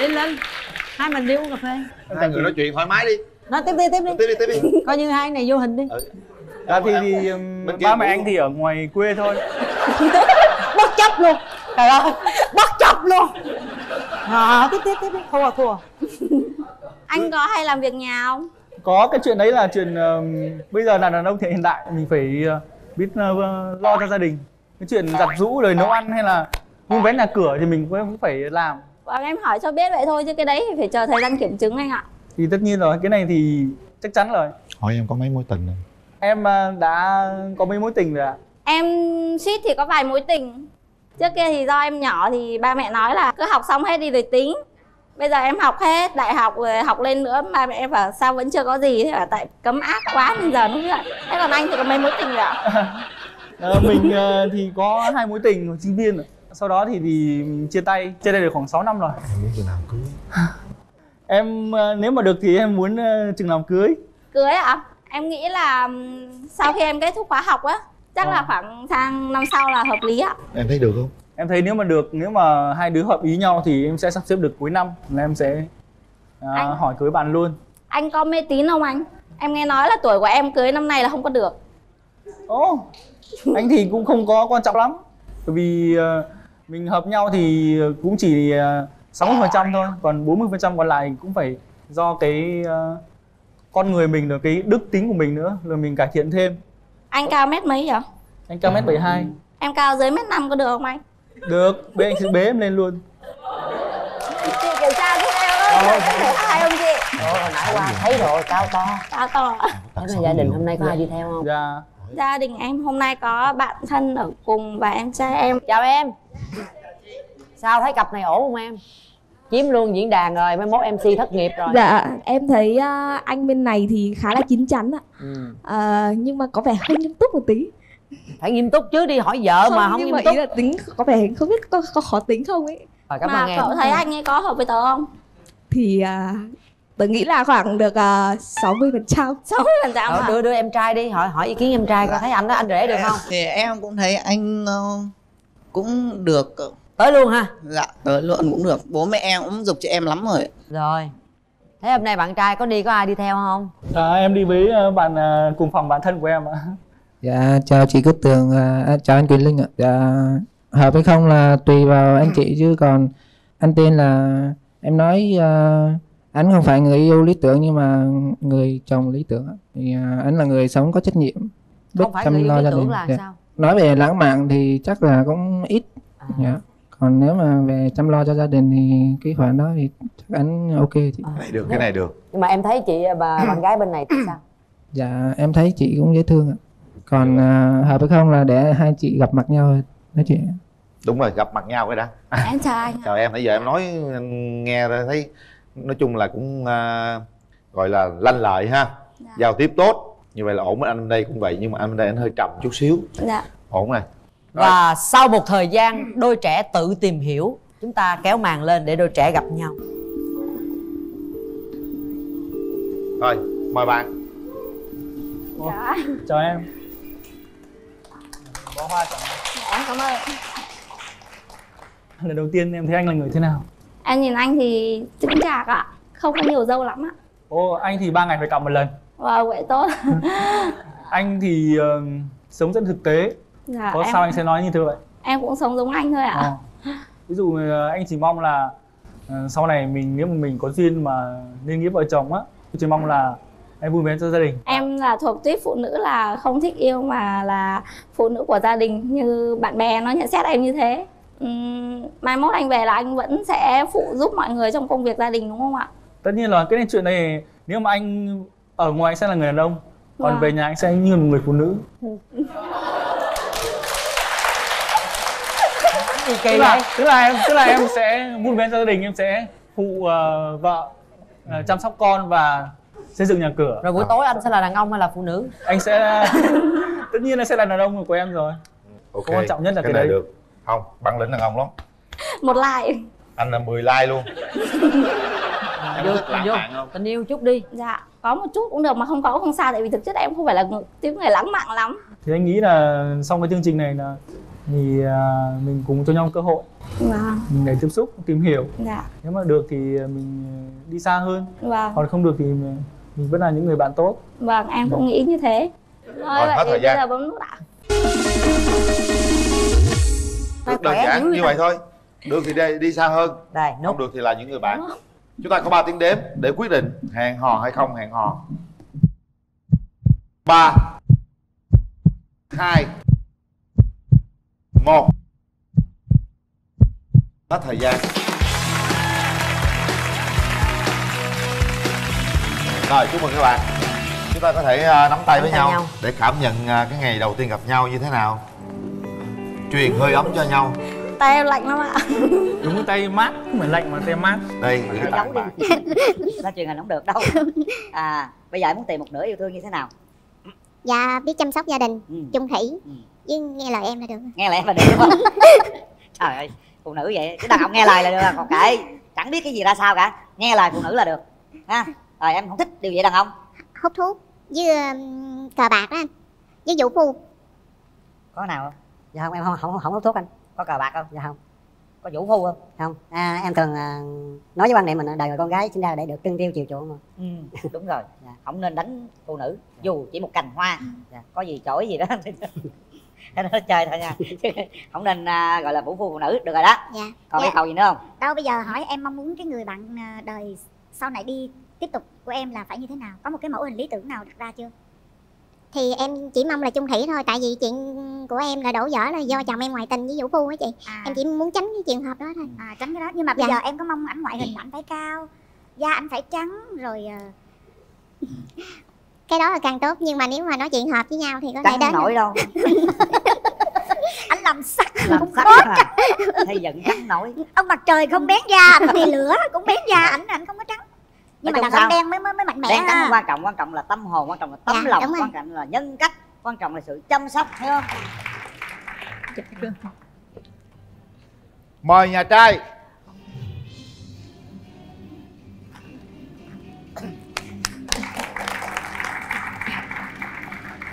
Lên hai mình đi uống cà phê, hai người nói chuyện thoải mái đi, nói tiếp đi coi như hai này vô hình đi. Thì ba mẹ anh thì ở ngoài quê thôi. Bất chấp luôn, trời ơi, bất chấp luôn. Tiếp đi thua. Anh có hay làm việc nhà không? Có, cái chuyện đấy là chuyện bây giờ là đàn ông hiện đại mình phải biết lo cho gia đình. Cái chuyện giặt giũ, rồi nấu ăn hay là vuông vén nhà cửa thì mình cũng phải làm. Em hỏi cho biết vậy thôi chứ cái đấy thì phải chờ thời gian kiểm chứng anh ạ. Thì tất nhiên rồi, cái này thì chắc chắn rồi. Hỏi em có mấy mối tình rồi? Em đã có mấy mối tình rồi ạ? Em suýt thì có vài mối tình. Trước kia thì do em nhỏ thì ba mẹ nói là cứ học xong hết đi rồi tính. Bây giờ em học hết đại học rồi, học lên nữa, ba mẹ em bảo sao vẫn chưa có gì, thế là tại cấm ác quá nên giờ nó cứ vậy. Thế còn anh thì có mấy mối tình rồi ạ? Mình thì có 2 mối tình hồi sinh viên rồi. Sau đó thì mình chia tay được khoảng 6 năm rồi. Em muốn chừng nào cưới? Em nếu mà được thì em muốn chừng nào cưới? Cưới ạ? Em nghĩ là sau khi em kết thúc khóa học á, chắc là khoảng sang năm sau là hợp lý ạ. Em thấy được không? Em thấy nếu mà hai đứa hợp ý nhau thì em sẽ sắp xếp được cuối năm là em sẽ hỏi cưới bạn luôn. Anh có mê tín không anh? Em nghe nói là tuổi của em cưới năm nay là không có được. Ồ, anh thì cũng không có quan trọng lắm. Bởi vì mình hợp nhau thì cũng chỉ 60% thôi, còn 40% còn lại cũng phải do cái con người mình, rồi cái đức tính của mình nữa, rồi mình cải thiện thêm. Anh cao mét mấy vậy? Anh cao mét 72. Em cao dưới mét 5 có được không anh? Được, bế anh sẽ bế em lên luôn. Chị kiểm tra giúp em ơi, có ai không chị? Nãy qua thấy rồi, cao to. Thế gia đình hôm nay có ai đi theo không? Dạ. Gia đình em hôm nay có bạn thân ở cùng và em trai em. Chào em. Sao thấy cặp này ổn không em? Chiếm luôn diễn đàn rồi, mai mốt MC thất nghiệp rồi. Dạ, em thấy anh bên này thì khá là chín chắn ạ. Nhưng mà có vẻ hơi nghiêm túc một tí. Phải nghiêm túc chứ, đi hỏi vợ không, mà không nghiêm túc. Nhưng mà ý là tính có vẻ không biết có khó tính không ấy. Mà cậu thấy anh ấy có hợp với tớ không? Thì tớ nghĩ là khoảng được 60%. 60% hả? Đưa em trai đi, hỏi ý kiến em trai coi thấy anh đó, anh rể được không? Thì em cũng thấy anh cũng được. Tới luôn ha? Dạ, tới luôn cũng được. Bố mẹ em cũng giục chị em lắm rồi. Rồi. Thế hôm nay bạn trai có ai đi theo không? Em đi với bạn cùng phòng bạn thân của em ạ. Dạ, chào chị Cát Tường, chào anh Quyền Linh ạ. Dạ, hợp hay không là tùy vào anh chị chứ còn anh Tiên là em nói anh không phải người yêu lý tưởng nhưng mà người chồng lý tưởng thì anh là người sống có trách nhiệm. Không phải người yêu lý tưởng là sao? Nói về lãng mạn thì chắc là cũng ít. Còn nếu mà về chăm lo cho gia đình thì cái khoản đó thì chắc anh ok chị. Cái này được. Nhưng mà em thấy chị và bạn gái bên này thì sao? Dạ, em thấy chị cũng dễ thương ạ. Còn hợp hay không là để hai chị gặp mặt nhau nói chuyện. Đúng rồi, gặp mặt nhau cái đã. Em chào anh. Chào em, nãy giờ em nói nghe ra thấy nói chung là cũng gọi là lanh lợi ha. Dạ. Giao tiếp tốt. Như vậy là ổn. Anh bên đây cũng vậy nhưng mà anh bên đây anh hơi trầm chút xíu. Dạ. Ổn này. Và sau một thời gian đôi trẻ tự tìm hiểu, chúng ta kéo màn lên để đôi trẻ gặp nhau. Rồi, mời bạn. Dạ. Chào em. Bó hoa chào em. Dạ, cảm ơn. Lần đầu tiên em thấy anh là người thế nào? Em nhìn anh thì chững chạc ạ, không có nhiều râu lắm ạ. Ồ, anh thì 3 ngày phải cạo một lần. Wow, vậy tốt. Anh thì sống rất thực tế. Dạ, có sao anh sẽ nói như thế vậy? Em cũng sống giống anh thôi ạ. Ví dụ anh chỉ mong là sau này mình, nếu mà mình có duyên mà nên nghĩa vợ chồng á, chỉ mong là em vui vẻ cho gia đình. Em là thuộc tuyết phụ nữ là không thích yêu mà là phụ nữ của gia đình, như bạn bè nó nhận xét em như thế. Mai mốt anh về là anh vẫn sẽ phụ giúp mọi người trong công việc gia đình đúng không ạ? Tất nhiên là cái chuyện này, nếu mà anh ở ngoài anh sẽ là người đàn ông, còn về nhà anh sẽ như một người phụ nữ. Tức là em sẽ vun vén gia đình, em sẽ phụ vợ, chăm sóc con và xây dựng nhà cửa. Rồi buổi tối anh sẽ là đàn ông hay là phụ nữ? Anh sẽ tất nhiên là sẽ là đàn ông của em rồi. Ok, quan trọng nhất là cái này đấy. Được không? Bản lĩnh đàn ông lắm. 1 like. Anh là 10 like luôn. Em vô, thích lãng mạn không? Tình yêu chút đi. Dạ, có một chút cũng được mà không có cũng không sao, tại vì thực chất em không phải là tiếng người lãng mạn lắm. Thì anh nghĩ là xong cái chương trình này là thì mình cùng cho nhau cơ hội để tiếp xúc, tìm hiểu. Nếu mà được thì mình đi xa hơn, còn không được thì mình vẫn là những người bạn tốt. Vâng, em cũng nghĩ như thế. Rồi, hết thời gian. Bây giờ bấm nút ạ. Rất đơn giản như vậy thôi. Được thì đi xa hơn, không được thì là những người bạn. Chúng ta có 3 tiếng đếm để quyết định hẹn hò hay không hẹn hò. 3, 2, 1. Hết thời gian. Rồi, chúc mừng các bạn. Chúng ta có thể nắm tay với nhau để cảm nhận cái ngày đầu tiên gặp nhau như thế nào. Truyền hơi ấm cho nhau. Tay em lạnh lắm ạ. Đúng, tay mát, không phải lạnh mà tay mát. Đây, cái tay mát. Ra truyền hình không được đâu. Bây giờ em muốn tìm một nửa yêu thương như thế nào? Dạ, biết chăm sóc gia đình, chung thủy. Nhưng nghe lời em là được. Nghe lời em là được đúng không? Trời ơi, phụ nữ vậy, chứ đàn ông nghe lời là được, còn kệ, chẳng biết cái gì ra sao cả, nghe lời phụ nữ là được ha. Rồi em không thích điều vậy đàn ông? Hút thuốc với cờ bạc đó anh, với vũ phu. Có nào không? Dạ không, em không hút thuốc anh. Có cờ bạc không? Dạ không. Có vũ phu không? Không. Em thường nói với quan niệm mình đời con gái sinh ra để được cưng tiêu chiều chuộng mà. Đúng rồi, không nên đánh phụ nữ dù chỉ một cành hoa. Có gì chổi gì đó nó chơi thôi nha, không nên gọi là vũ phu phụ nữ. Được rồi đó. Còn yêu cầu gì nữa không? Đâu, bây giờ hỏi em mong muốn cái người bạn đời sau này đi tiếp tục của em là phải như thế nào, có một cái mẫu hình lý tưởng nào đặt ra chưa? Thì em chỉ mong là chung thủy thôi, tại vì chuyện của em là đổ vỡ là do chồng em ngoại tình với vũ phu á chị. Em chỉ muốn tránh cái trường hợp đó thôi. Tránh cái đó. Nhưng mà bây giờ em có mong ảnh ngoại hình là ảnh phải cao, da ảnh phải trắng rồi cái đó là càng tốt, nhưng mà nếu mà nói chuyện hợp với nhau thì có thể đến nổi đâu. Anh làm sắc không tốt, xây dựng trắng nổi. Ông mặt trời không bén da thì lửa cũng bén da ảnh, ảnh không có trắng. Nhưng mà đàn ông đen mới mạnh mẽ. Đen trắng không quan trọng, quan trọng là tâm hồn, quan trọng là tấm lòng, quan trọng là nhân cách, quan trọng là sự chăm sóc, thấy không? Mời nhà trai.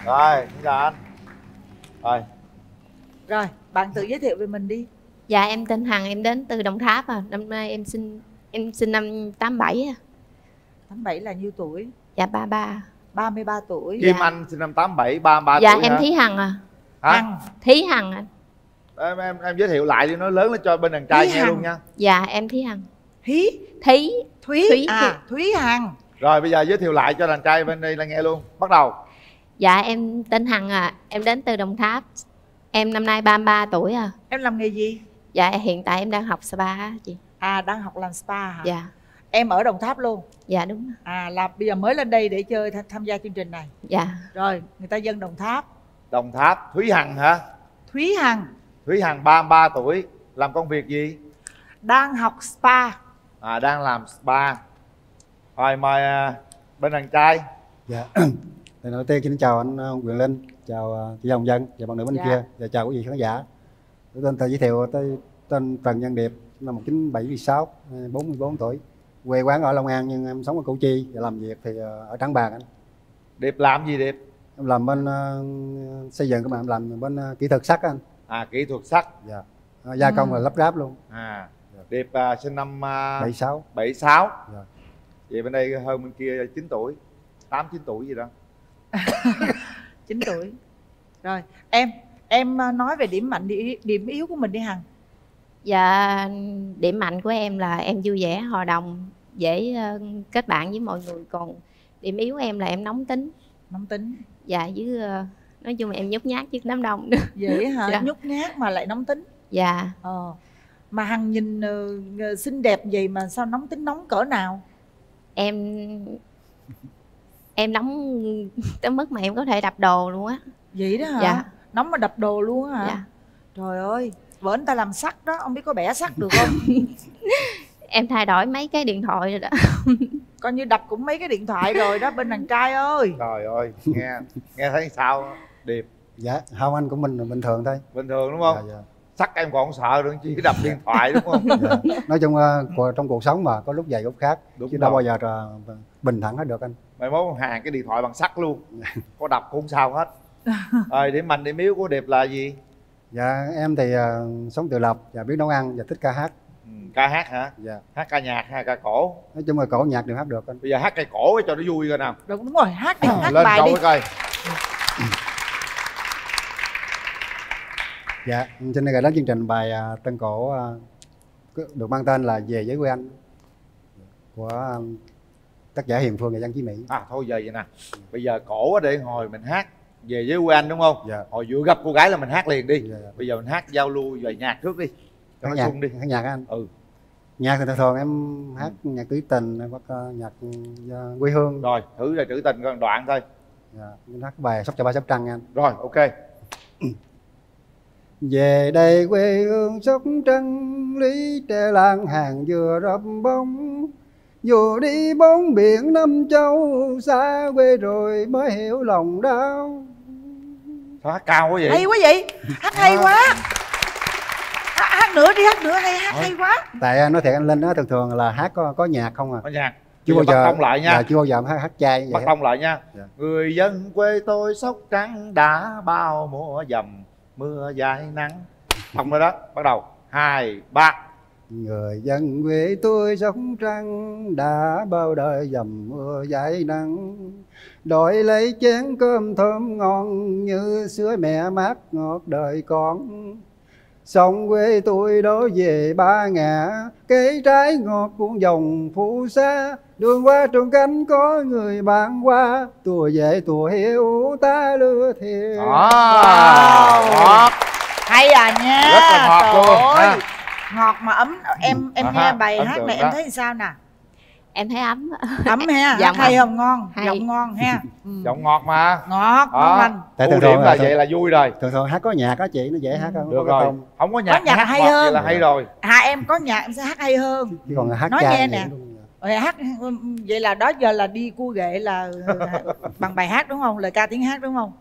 Rồi, xin chào anh. Rồi, bạn tự giới thiệu về mình đi. Dạ, em tên Hằng, em đến từ Đồng Tháp. Năm nay em sinh năm 87. 87 là nhiêu tuổi? Dạ 33. 33 tuổi. Kim Anh sinh năm 87, 33 tuổi. Dạ em Thí Hằng. Hằng, Thí Hằng anh. Em giới thiệu lại đi, nói lớn lên cho bên đàn trai nghe luôn nha. Dạ em Thí Hằng. Thí, Thí, Thúy. Thúy Hằng. Rồi bây giờ giới thiệu lại cho đàn trai bên đây là nghe luôn. Bắt đầu. Dạ em tên Hằng em đến từ Đồng Tháp. Em năm nay 33 tuổi. Em làm nghề gì? Dạ hiện tại em đang học spa chị. Đang học làm spa hả? Dạ. Em ở Đồng Tháp luôn? Dạ đúng. Là bây giờ mới lên đây để chơi tham gia chương trình này? Dạ. Rồi, người ta dân Đồng Tháp. Đồng Tháp. Thúy Hằng hả? Thúy Hằng. Thúy Hằng 33 tuổi, làm công việc gì? Đang học spa. Đang làm spa. Rồi mời bên đàn trai. Dạ. Thì đầu tiên xin chào anh Quyền Linh, chào chị Hồng Vân và bạn nữ bên kia, và chào quý vị khán giả. Tôi tên tự giới thiệu, tôi tên Trần Nhân Điệp, năm 1976, 44 tuổi, quê quán ở Long An nhưng em sống ở Củ Chi và làm việc thì ở Trảng Bàng. Anh Điệp làm gì Điệp? Em làm bên xây dựng, các bạn làm bên kỹ thuật sắt anh. À, kỹ thuật sắt. Dạ. Gia công là lắp ráp luôn. À. Điệp sinh năm 76. 76. Dạ. Vậy bên đây hơn bên kia 9 tuổi, 8 9 tuổi gì đó. 9 tuổi. Rồi, em nói về điểm mạnh điểm yếu của mình đi Hằng. Dạ, điểm mạnh của em là em vui vẻ, hòa đồng, dễ kết bạn với mọi người. Còn điểm yếu của em là em nóng tính. Nóng tính. Dạ, với nói chung là em nhút nhát trước đám đông nữa. Vậy hả? Dạ. Nhút nhát mà lại nóng tính. Dạ. Mà Hằng nhìn xinh đẹp vậy mà sao nóng tính, nóng cỡ nào? Em nóng tới mức mà em có thể đập đồ luôn á. Vậy đó hả? Dạ. Nóng mà đập đồ luôn hả? Dạ. Trời ơi, vợ anh ta làm sắt đó, ông biết có bẻ sắt được không? Em thay đổi mấy cái điện thoại rồi đó. Coi như đập cũng mấy cái điện thoại rồi đó bên đàn trai ơi. Trời ơi, nghe thấy sao Điệp? Dạ, không anh cũng bình thường thôi. Bình thường đúng không? Dạ, dạ. Sắt em còn không sợ được chỉ đập điện thoại đúng không? Dạ. Nói chung trong cuộc sống mà có lúc dày lúc khác, đúng chứ đâu bao giờ bình thản hết được anh. Mày mốt hàng cái điện thoại bằng sắt luôn, có đập cũng sao hết. Rồi điểm mạnh điểm yếu của Điệp là gì? Dạ em thì sống tự lập và biết nấu ăn và thích ca hát. Ca hát hả? Dạ. Hát ca nhạc hay ca cổ? Nói chung là cổ nhạc đều hát được anh. Bây giờ hát cây cổ cho nó vui coi nào. Đúng rồi, hát đi, hát lên bài đi. Lên coi. Dạ, cho nên đến chương trình bài tân cổ được mang tên là Về với quê anh của tác giả Hiền Phương và Văn Chí Mỹ. À thôi giờ vậy nè, bây giờ cổ để hồi mình hát Về với quê anh đúng không? Dạ. Hồi vừa gặp cô gái là mình hát liền đi. Dạ. Bây giờ mình hát giao lưu về nhạc trước đi. Cho hát nó sung đi. Hát nhạc anh? Ừ. Nhạc thì thường em hát nhạc trữ tình hoặc nhạc quê hương. Rồi, thử là trữ tình còn đoạn thôi. Dạ, mình hát bài Sóc Trăng anh. Rồi, ok. Về đây quê hương Sóc Trăng, lý tre làng hàng dừa rậm bóng. Dù đi bốn biển năm châu, xa quê rồi mới hiểu lòng đau. Sao hát cao quá vậy? Hay quá vậy, hát hay quá. Hát nữa đi, hát nữa, hát hay quá. Tại nói thiệt anh Linh, nó thường thường là hát có nhạc không à. Có nhạc. Chưa bao giờ tông lại nha. Chưa bao giờ hát chay vậy. Bắt tông lại nha. Người dân quê tôi Sóc Trăng đã bao mùa dầm. Mưa dài nắng. Xong rồi đó, bắt đầu 2, 3. Người dân quê tôi Sóc Trăng đã bao đời dầm mưa dài nắng, đổi lấy chén cơm thơm ngon như sữa mẹ mát ngọt đời con. Sông quê tôi đó về ba ngã, cái trái ngọt cũng dòng phù sa. Đường qua trường cánh có người bạn qua, tôi về tôi hiểu ta lừa thiệt. Ngọt. Hay à nha. Rất là ngọt luôn. Ngọt mà ấm. Em nghe bài hát này em thấy sao nè? Em thấy ấm. Ấm ha. Giọng hay không? Ngon. Giọng ngon ha. Giọng ngọt mà. Ngọt. Ưu điểm là vậy là vui rồi. Thường thường hát có nhạc đó chị, nó dễ hát hơn. Được rồi. Không có nhạc hát hay hơn. Vậy là hay rồi. À em có nhạc em sẽ hát hay hơn. Còn hát nghe nè. Hát vậy là đó giờ là đi cua ghệ là bằng bài hát đúng không? Lời ca tiếng hát đúng không?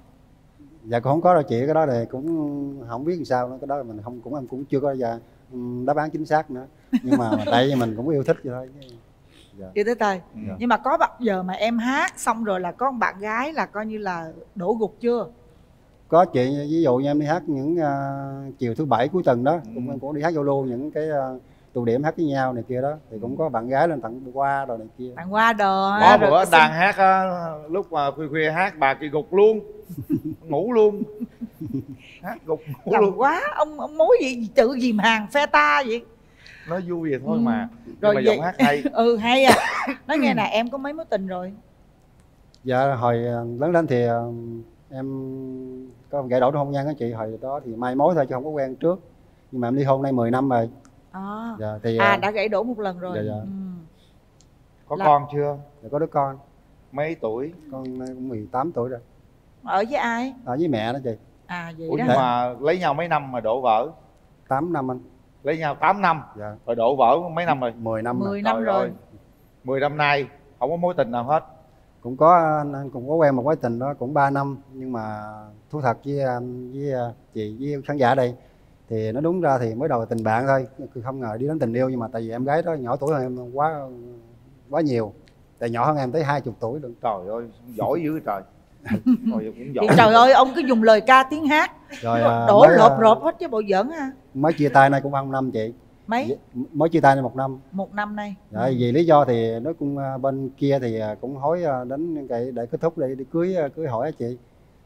Dạ cũng không có đâu chị, cái đó thì cũng không biết làm sao nữa, cái đó là mình không cũng em cũng chưa có giờ đáp án chính xác nữa. Nhưng mà tại vì mình cũng yêu thích vậy thôi. Dạ. Yêu thích thôi. Dạ. Nhưng mà có bao giờ mà em hát xong rồi là có một bạn gái là coi như là đổ gục chưa? Có chị, ví dụ như em đi hát những chiều thứ bảy cuối tuần đó, cũng đi hát giao lưu những cái tụ điểm hát với nhau này kia đó, thì cũng có bạn gái lên tặng qua rồi này kia. Tặng qua đồ. Bỏ bữa đang hát lúc mà khuya hát bà kia gục luôn. Ngủ luôn. Hát gục ngủ lòng luôn. Quá, ông mối gì tự gì mà Hàng phe ta vậy. Nói vui vậy thôi mà. Rồi mà giọng hát hay. Ừ hay à. Nói nghe nè, em có mấy mối tình rồi? Dạ hồi lớn lên thì em có gãy đổ hôn nhân đó chị, hồi đó thì mai mối thôi chứ không có quen trước. Nhưng mà em ly hôn nay 10 năm rồi. Dạ, thì, đã gãy đổ một lần rồi. Dạ, dạ. Có con chưa? Dạ, có đứa con. Mấy tuổi? Con 18 tuổi rồi. Ở với ai? Ở với mẹ đó chị. À vậy đó. Mà lấy nhau mấy năm mà đổ vỡ? 8 năm anh. Lấy nhau 8 năm? Dạ. Rồi đổ vỡ mấy năm rồi? 10 năm rồi. 10 năm nay không có mối tình nào hết. cũng có quen một mối tình đó cũng 3 năm, nhưng mà thú thật với chị, với khán giả đây thì nó đúng ra thì mới đầu là tình bạn thôi, không ngờ đi đến tình yêu. Nhưng mà tại vì em gái đó nhỏ tuổi hơn em quá nhiều, tại nhỏ hơn em tới 20 tuổi được. Trời ơi giỏi dữ trời. Thì trời ơi ông cứ dùng lời ca tiếng hát rồi đổ rộp hết chứ bộ giỡn ha. Mới chia tay nay cũng bao năm chị? Mới chia tay nay 1 năm. 1 năm nay. Rồi, vì lý do thì nó cũng bên kia thì cũng hối đến cái để kết thúc để cưới hỏi chị.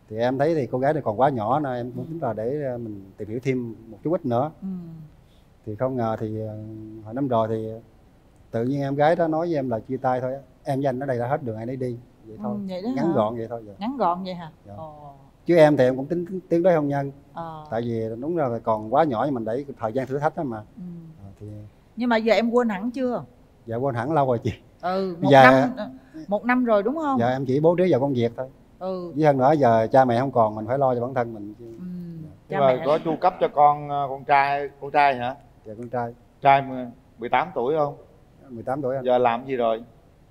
Thì em thấy thì cô gái này còn quá nhỏ nên em cũng tính là để mình tìm hiểu thêm một chút ít nữa. Thì không ngờ thì hồi năm rồi thì tự nhiên em gái đó nói với em là chia tay thôi, em với anh ở đây đã hết đường ai nấy đi. Vậy thôi, vậy đó, ngắn hả? Gọn vậy thôi. Vậy. Ngắn gọn vậy hả? Dạ. Chứ em thì em cũng tính tiến tới hôn nhân. Tại vì đúng là còn quá nhỏ, mình để thời gian thử thách đó mà. Thì... Nhưng mà giờ em quên hẳn chưa? Dạ quên hẳn lâu rồi chị. Một năm rồi đúng không? Dạ em chỉ bố trí vào công việc thôi. Với hơn nữa giờ cha mẹ không còn, mình phải lo cho bản thân mình. Cha mẹ có chu cấp cho con trai hả? Dạ con trai. Trai 18 tuổi không? 18 tuổi anh. Giờ làm gì rồi?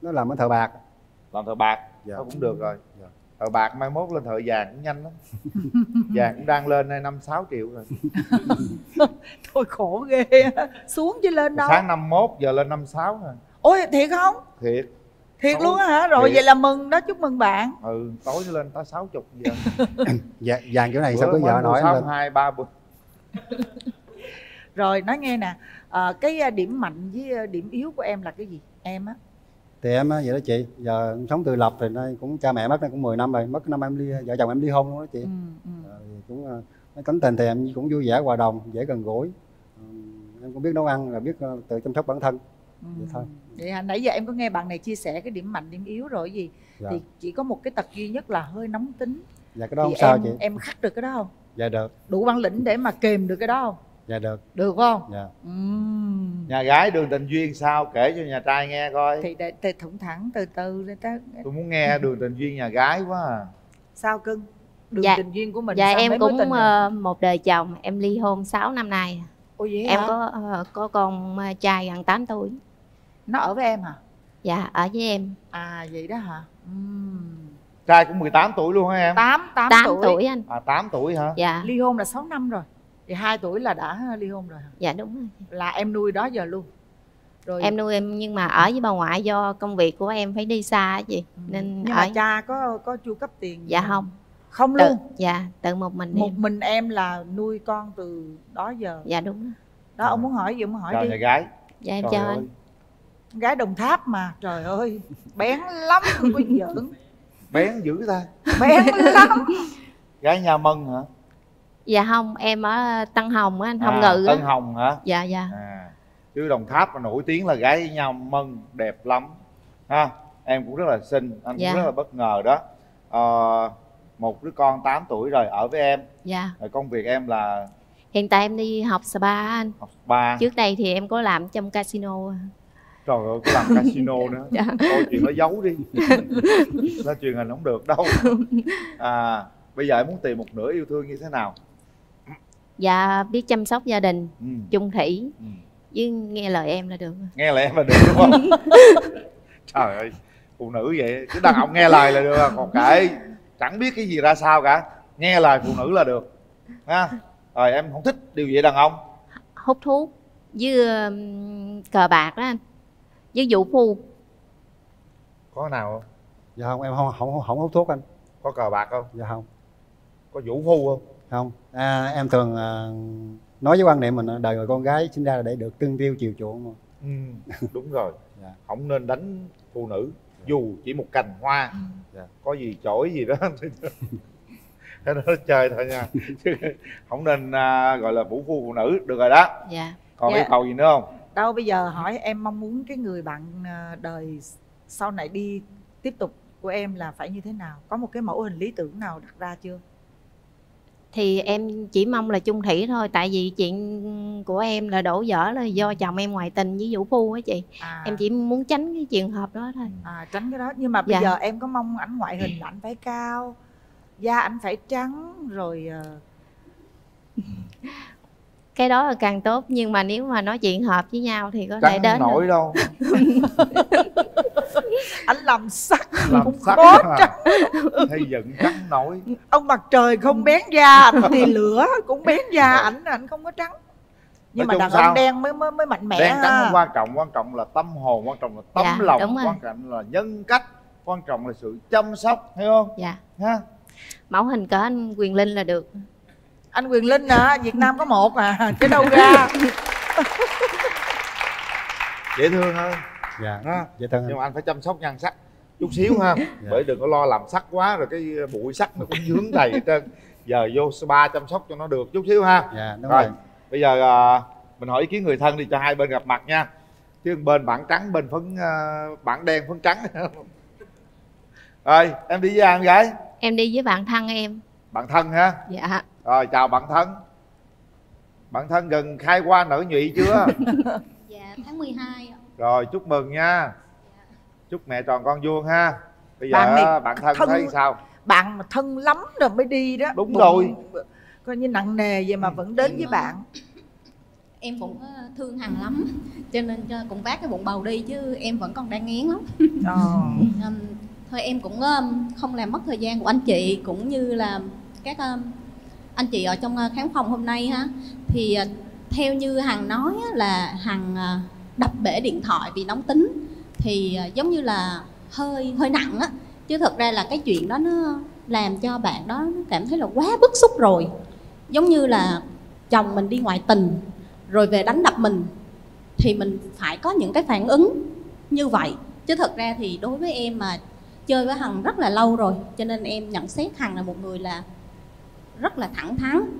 Nó làm ở thợ bạc. Làm thợ bạc? Dạ. Nó cũng được rồi. Dạ. Thợ bạc mai mốt lên thợ vàng cũng nhanh lắm. Vàng cũng đang lên nay 5-6 triệu rồi. Thôi khổ ghê, xuống chứ lên đâu. Sáng 51 giờ lên 56 rồi. Ôi thiệt không? Thiệt. Thiệt luôn hả? Rồi thiệt. Vậy là mừng đó, chúc mừng bạn. Tối nó lên tới 60 giờ. Dạ, vàng kiểu này bữa sao có vợ nổi lên 2-3 bữa. Rồi nói nghe nè, cái điểm mạnh với điểm yếu của em là cái gì? Em á thì em vậy đó chị, giờ sống tự lập thì nay cũng cha mẹ mất nay cũng 10 năm rồi, mất năm em ly, vợ chồng em ly hôn luôn đó chị. Cũng tính tình thì em cũng vui vẻ, hòa đồng, dễ gần gũi. Em cũng biết nấu ăn rồi biết tự chăm sóc bản thân. Vậy thôi. Vậy hả? Nãy giờ em có nghe bạn này chia sẻ cái điểm mạnh điểm yếu rồi gì? Dạ. Thì chỉ có một cái tật duy nhất là hơi nóng tính. Dạ cái đó thì không sao chị. Em khắc được cái đó không? Dạ được. Đủ bản lĩnh để mà kềm được cái đó không? Dạ được. Được không? Dạ. Nhà gái đường tình duyên sao kể cho nhà trai nghe coi. Thì thủng thẳng từ từ để ta. Tôi muốn nghe đường tình duyên nhà gái quá à. Sao cưng? Đường tình duyên của mình. Dạ sao em cũng một đời chồng, em ly hôn 6 năm nay. Ôi vậy em hả? Có con trai gần 8 tuổi. Nó ở với em hả? Dạ ở với em. À vậy đó hả? Trai cũng 18 tuổi luôn hả em? 8 tuổi anh. À 8 tuổi hả? Dạ. Ly hôn là 6 năm rồi. Thì 2 tuổi là đã ly hôn rồi hả? Dạ đúng rồi. Là em nuôi đó giờ luôn? Rồi. Em nuôi em nhưng mà ở với bà ngoại do công việc của em phải đi xa chị. Nên nhưng ở... mà cha có chu cấp tiền? Dạ không. Không luôn? Dạ, tự một mình em. Một mình em là nuôi con từ đó giờ? Dạ đúng rồi. Đó ông muốn hỏi gì ông hỏi đi. Nhà gái. Dạ em chào anh. Gái Đồng Tháp mà, trời ơi, bén lắm, có giỡn. Bén dữ ta. Bén lắm. Gái nhà Mân hả? Dạ không, em ở Tân Hồng á anh, Hồng Ngự á. Tân Hồng hả? Dạ dạ. Chứ Đồng Tháp mà nổi tiếng là gái nhà Mân đẹp lắm ha. Em cũng rất là xinh, anh cũng rất là bất ngờ đó. Một đứa con 8 tuổi rồi ở với em. Dạ. Rồi công việc em là? Hiện tại em đi học spa anh. Học spa. Trước đây thì em có làm trong casino. Trời ơi, có làm casino nữa. Dạ. Thôi chuyện nó giấu đi. Nó truyền hình không được đâu. Bây giờ em muốn tìm một nửa yêu thương như thế nào? Dạ, biết chăm sóc gia đình, chung thủy, với nghe lời em là được. Nghe lời em là được đúng không? Trời ơi, phụ nữ vậy, chứ đàn ông nghe lời là được, còn cái chẳng biết cái gì ra sao cả. Nghe lời phụ nữ là được. Ha. Rồi em không thích điều gì đàn ông? Hút thuốc với cờ bạc đó anh. Với vũ phu. Có nào không? Dạ không, em không hút thuốc anh. Có cờ bạc không? Dạ không. Có vũ phu không? Không. Em thường nói với quan niệm mình đời người con gái sinh ra là để được tương tiêu chiều chuộng mà. Đúng rồi. Dạ. Không nên đánh phụ nữ dù chỉ một cành hoa. Dạ. Có gì chổi gì đó. Thế đó chơi thôi nha. Không nên gọi là vũ phu phụ nữ. Được rồi đó. Dạ. Còn yêu cầu gì nữa không? Đâu bây giờ hỏi em mong muốn cái người bạn đời sau này đi tiếp tục của em là phải như thế nào? Có một cái mẫu hình lý tưởng nào đặt ra chưa? Thì em chỉ mong là chung thủy thôi. Tại vì chuyện của em là đổ vỡ là do chồng em ngoại tình với vũ phu á chị. Em chỉ muốn tránh cái trường hợp đó thôi. Tránh cái đó. Nhưng mà bây giờ em có mong ảnh ngoại hình là ảnh phải cao, da ảnh phải trắng rồi... Cái đó là càng tốt, nhưng mà nếu mà nói chuyện hợp với nhau thì có thể đến. Chẳng nổi đâu. Anh làm sắc bốt hay giận trắng nổi. Ông mặt trời không bén da ảnh thì lửa cũng bén da ảnh, ảnh không có trắng. Nhưng nói mà đàn ông đen mới mạnh mẽ. Đen trắng không quan trọng, quan trọng là tâm hồn, quan trọng là tấm lòng, quan trọng là nhân cách, quan trọng là sự chăm sóc, thấy không? Dạ. Ha? Mẫu hình cỡ anh Quyền Linh là được. Anh Quyền Linh à, Việt Nam có một à, chứ đâu ra. Dễ thương hơn. Dạ, dễ thương. Nhưng mà anh phải chăm sóc nhan sắc chút xíu ha. Dạ. Bởi đừng có lo làm sắc quá rồi cái bụi sắc nó cũng dướng đầy hết trơn. Giờ vô spa chăm sóc cho nó được chút xíu ha. Dạ, đúng rồi. Bây giờ mình hỏi ý kiến người thân đi cho hai bên gặp mặt nha. Chứ bên bạn trắng, bên phấn bạn đen phấn trắng. Rồi, em đi với ai em gái? Em đi với bạn thân em. Bạn thân ha? Dạ. Rồi, chào bạn thân. Bạn thân gần khai qua nở nhụy chưa? Dạ, tháng 12. Rồi, chúc mừng nha. Chúc mẹ tròn con vuông ha. Bây giờ bạn thân thấy sao? Bạn mà thân lắm rồi mới đi đó. Đúng rồi. Coi như nặng nề vậy mà vẫn đến với bạn. Em cũng thương Hằng lắm, cho nên cũng vác cái bụng bầu đi, chứ em vẫn còn đang nghén lắm. Thôi em cũng không làm mất thời gian của anh chị cũng như là các anh chị ở trong khán phòng hôm nay ha. Thì theo như Hằng nói là Hằng đập bể điện thoại vì nóng tính. Thì giống như là hơi nặng á. Chứ thật ra là cái chuyện đó nó làm cho bạn đó cảm thấy là quá bức xúc rồi. Giống như là chồng mình đi ngoại tình rồi về đánh đập mình, thì mình phải có những cái phản ứng như vậy. Chứ thật ra thì đối với em mà chơi với Hằng rất là lâu rồi, cho nên em nhận xét Hằng là một người là rất là thẳng thắn.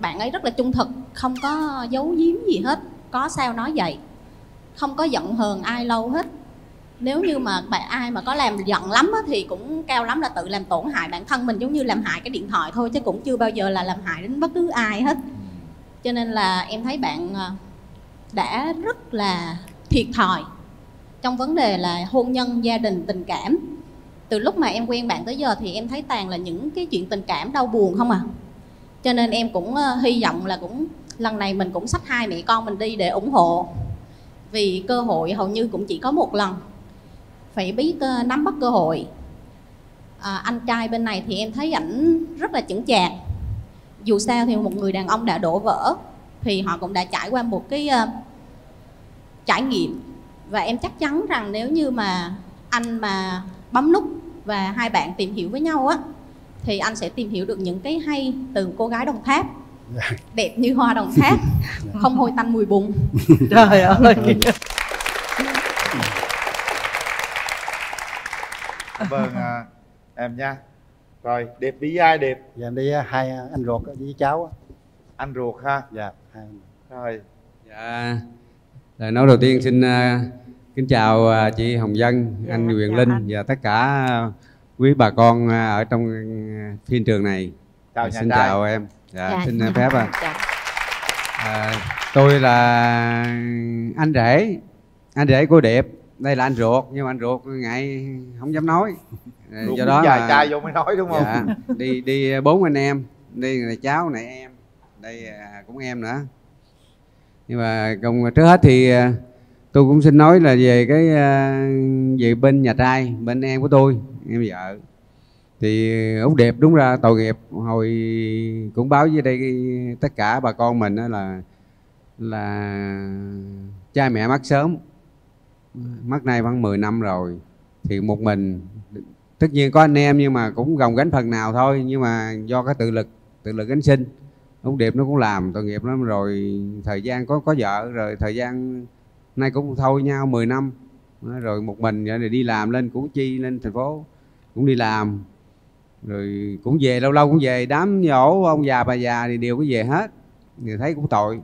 Bạn ấy rất là trung thực, không có giấu giếm gì hết, có sao nói vậy, không có giận hờn ai lâu hết. Nếu như mà ai mà có làm giận lắm á, thì cũng cao lắm là tự làm tổn hại bản thân mình, giống như làm hại cái điện thoại thôi, chứ cũng chưa bao giờ là làm hại đến bất cứ ai hết. Cho nên là em thấy bạn đã rất là thiệt thòi trong vấn đề là hôn nhân, gia đình, tình cảm. Từ lúc mà em quen bạn tới giờ thì em thấy toàn là những cái chuyện tình cảm đau buồn không à. Cho nên em cũng hy vọng là cũng lần này mình cũng xách hai mẹ con mình đi để ủng hộ. Vì cơ hội hầu như cũng chỉ có một lần, phải biết nắm bắt cơ hội. Anh trai bên này thì em thấy ảnh rất là chững chạc. Dù sao thì một người đàn ông đã đổ vỡ thì họ cũng đã trải qua một cái trải nghiệm. Và em chắc chắn rằng nếu như mà anh mà bấm nút và hai bạn tìm hiểu với nhau á, thì anh sẽ tìm hiểu được những cái hay từ cô gái Đồng Tháp. Đẹp như hoa Đồng Tháp, không hôi tanh mùi bùn. Trời ơi. Vâng em nha. Rồi, Điệp đi với ai Điệp? Dạ đi hai anh ruột với cháu. Anh ruột ha? Dạ. Rồi. Dạ. Lời nói đầu tiên xin kính chào chị Hồng Vân, dạ, anh Quyền Linh và tất cả quý bà con ở trong phiên trường này. Chào nhà. Xin trai. Chào em. Dạ, dạ, xin phép ạ. Tôi là anh rể. Anh rể của Điệp. Đây là anh ruột, nhưng mà anh ruột ngại không dám nói. Ruột do đó là trai vô mới nói đúng không? Dạ, đi bốn anh em, đi này cháu này em, đây cũng em nữa. Nhưng mà còn trước hết thì tôi cũng xin nói là về cái bên nhà trai, bên em của tôi, em vợ. Thì ông Điệp đúng ra tội nghiệp, hồi cũng báo với đây tất cả bà con mình đó là cha mẹ mất sớm. Mất nay khoảng 10 năm rồi. Thì một mình, tất nhiên có anh em nhưng mà cũng gồng gánh phần nào thôi. Nhưng mà do cái tự lực gánh sinh, ông Điệp nó cũng làm tội nghiệp lắm rồi. Thời gian có vợ rồi, thời gian nay cũng thôi nhau 10 năm rồi. Một mình vậy này đi làm lên Củ Chi, lên thành phố cũng đi làm. Rồi cũng về, lâu lâu cũng về đám dỗ ông già bà già thì đều có về hết. Thì thấy cũng tội.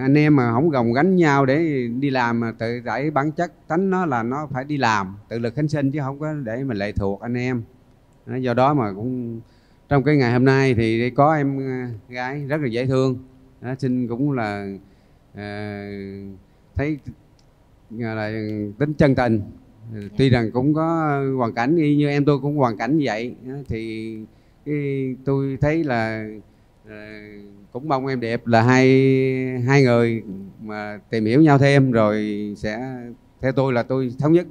Anh em mà không gồng gánh nhau để đi làm mà tự giải bản chất tánh nó là nó phải đi làm tự lực cánh sinh, chứ không có để mà lệ thuộc anh em. Do đó mà cũng trong cái ngày hôm nay thì có em gái rất là dễ thương. Xin cũng là thấy là tính chân tình. Tuy rằng cũng có hoàn cảnh y như em tôi cũng hoàn cảnh như vậy, thì tôi thấy là cũng mong em Điệp là hai người mà tìm hiểu nhau thêm rồi sẽ Theo tôi là tôi thống nhất.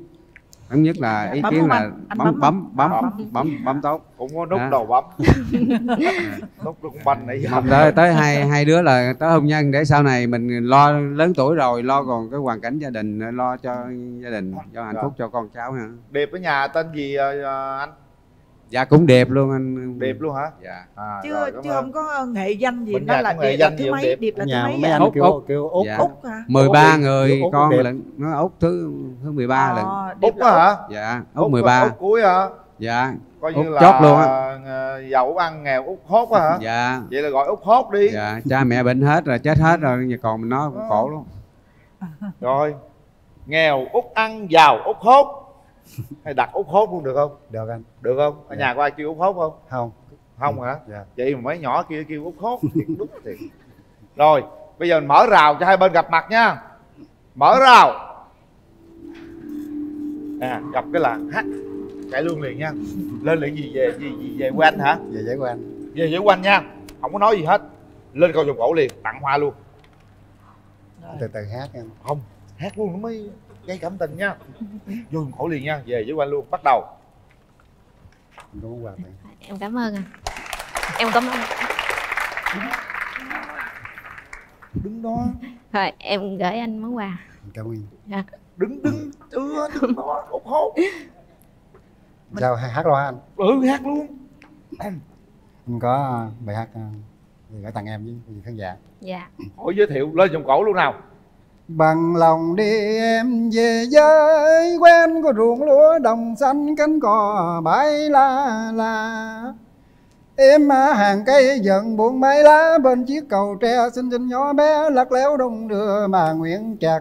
Thống nhất là ý kiến là bấm tốt. Cũng có nút đầu bấm. Nút rung banh nãy giờ. Tới hai đứa là tới hôn nhân để sau này mình lo, lớn tuổi rồi lo còn cái hoàn cảnh gia đình, lo cho gia đình, cho hạnh phúc cho con cháu nữa. Điệp ở nhà tên gì anh? Dạ cũng Điệp luôn anh. Điệp luôn hả? Dạ. À, chứ không có nghệ danh gì, nó là Điệp danh thứ mấy? Điệp là thứ mấy anh? Kêu Út. Út hả? 13 người con là nó Út thứ 13 lần. Út hả? Dạ, Út 13. Út cuối hả? Dạ. Coi như là chót luôn á. Giàu Út ăn nghèo Út hốt á hả? Dạ. Vậy là gọi Út hốt đi. Dạ, cha mẹ bệnh hết rồi, chết hết rồi, còn nó cũng khổ luôn. Rồi. Nghèo Út ăn, giàu Út hốt. Hay đặt Út hốt luôn được không? Được anh. Được không? Ở nhà có ai kêu Út hốt không? Không. Không hả? Dạ. Vậy mà mấy nhỏ kia kêu Út hốt. Đúng thiệt. Rồi bây giờ mình mở rào cho hai bên gặp mặt nha. Mở rào. À, gặp cái là hát chạy luôn liền nha. Lên liền gì về về quê anh hả? Về với quê anh. Về với quê anh nha. Không có nói gì hết. Lên câu giọng cổ liền, tặng hoa luôn. Từ từ hát em. Không, hát luôn nó mới gây cảm tình nha. Vô khổ liền nha, về với quanh luôn. Bắt đầu. Em cảm ơn à. Em cảm ơn. Đứng đó. Thôi em gửi anh món quà. Cảm ơn. Dạ. Đứng chưa đứng đó hốt hốt. Sao hát rồi anh? Ừ hát luôn. Anh có bài hát gì gửi tặng em với khán giả? Dạ. Hỏi giới thiệu lên giọng cổ luôn nào. Bằng lòng đi em về với quen có ruộng lúa đồng xanh cánh cò bãi la. Em hàng cây giận buồn mái lá bên chiếc cầu tre xinh xinh nhỏ bé lắc léo đông đưa mà nguyện chặt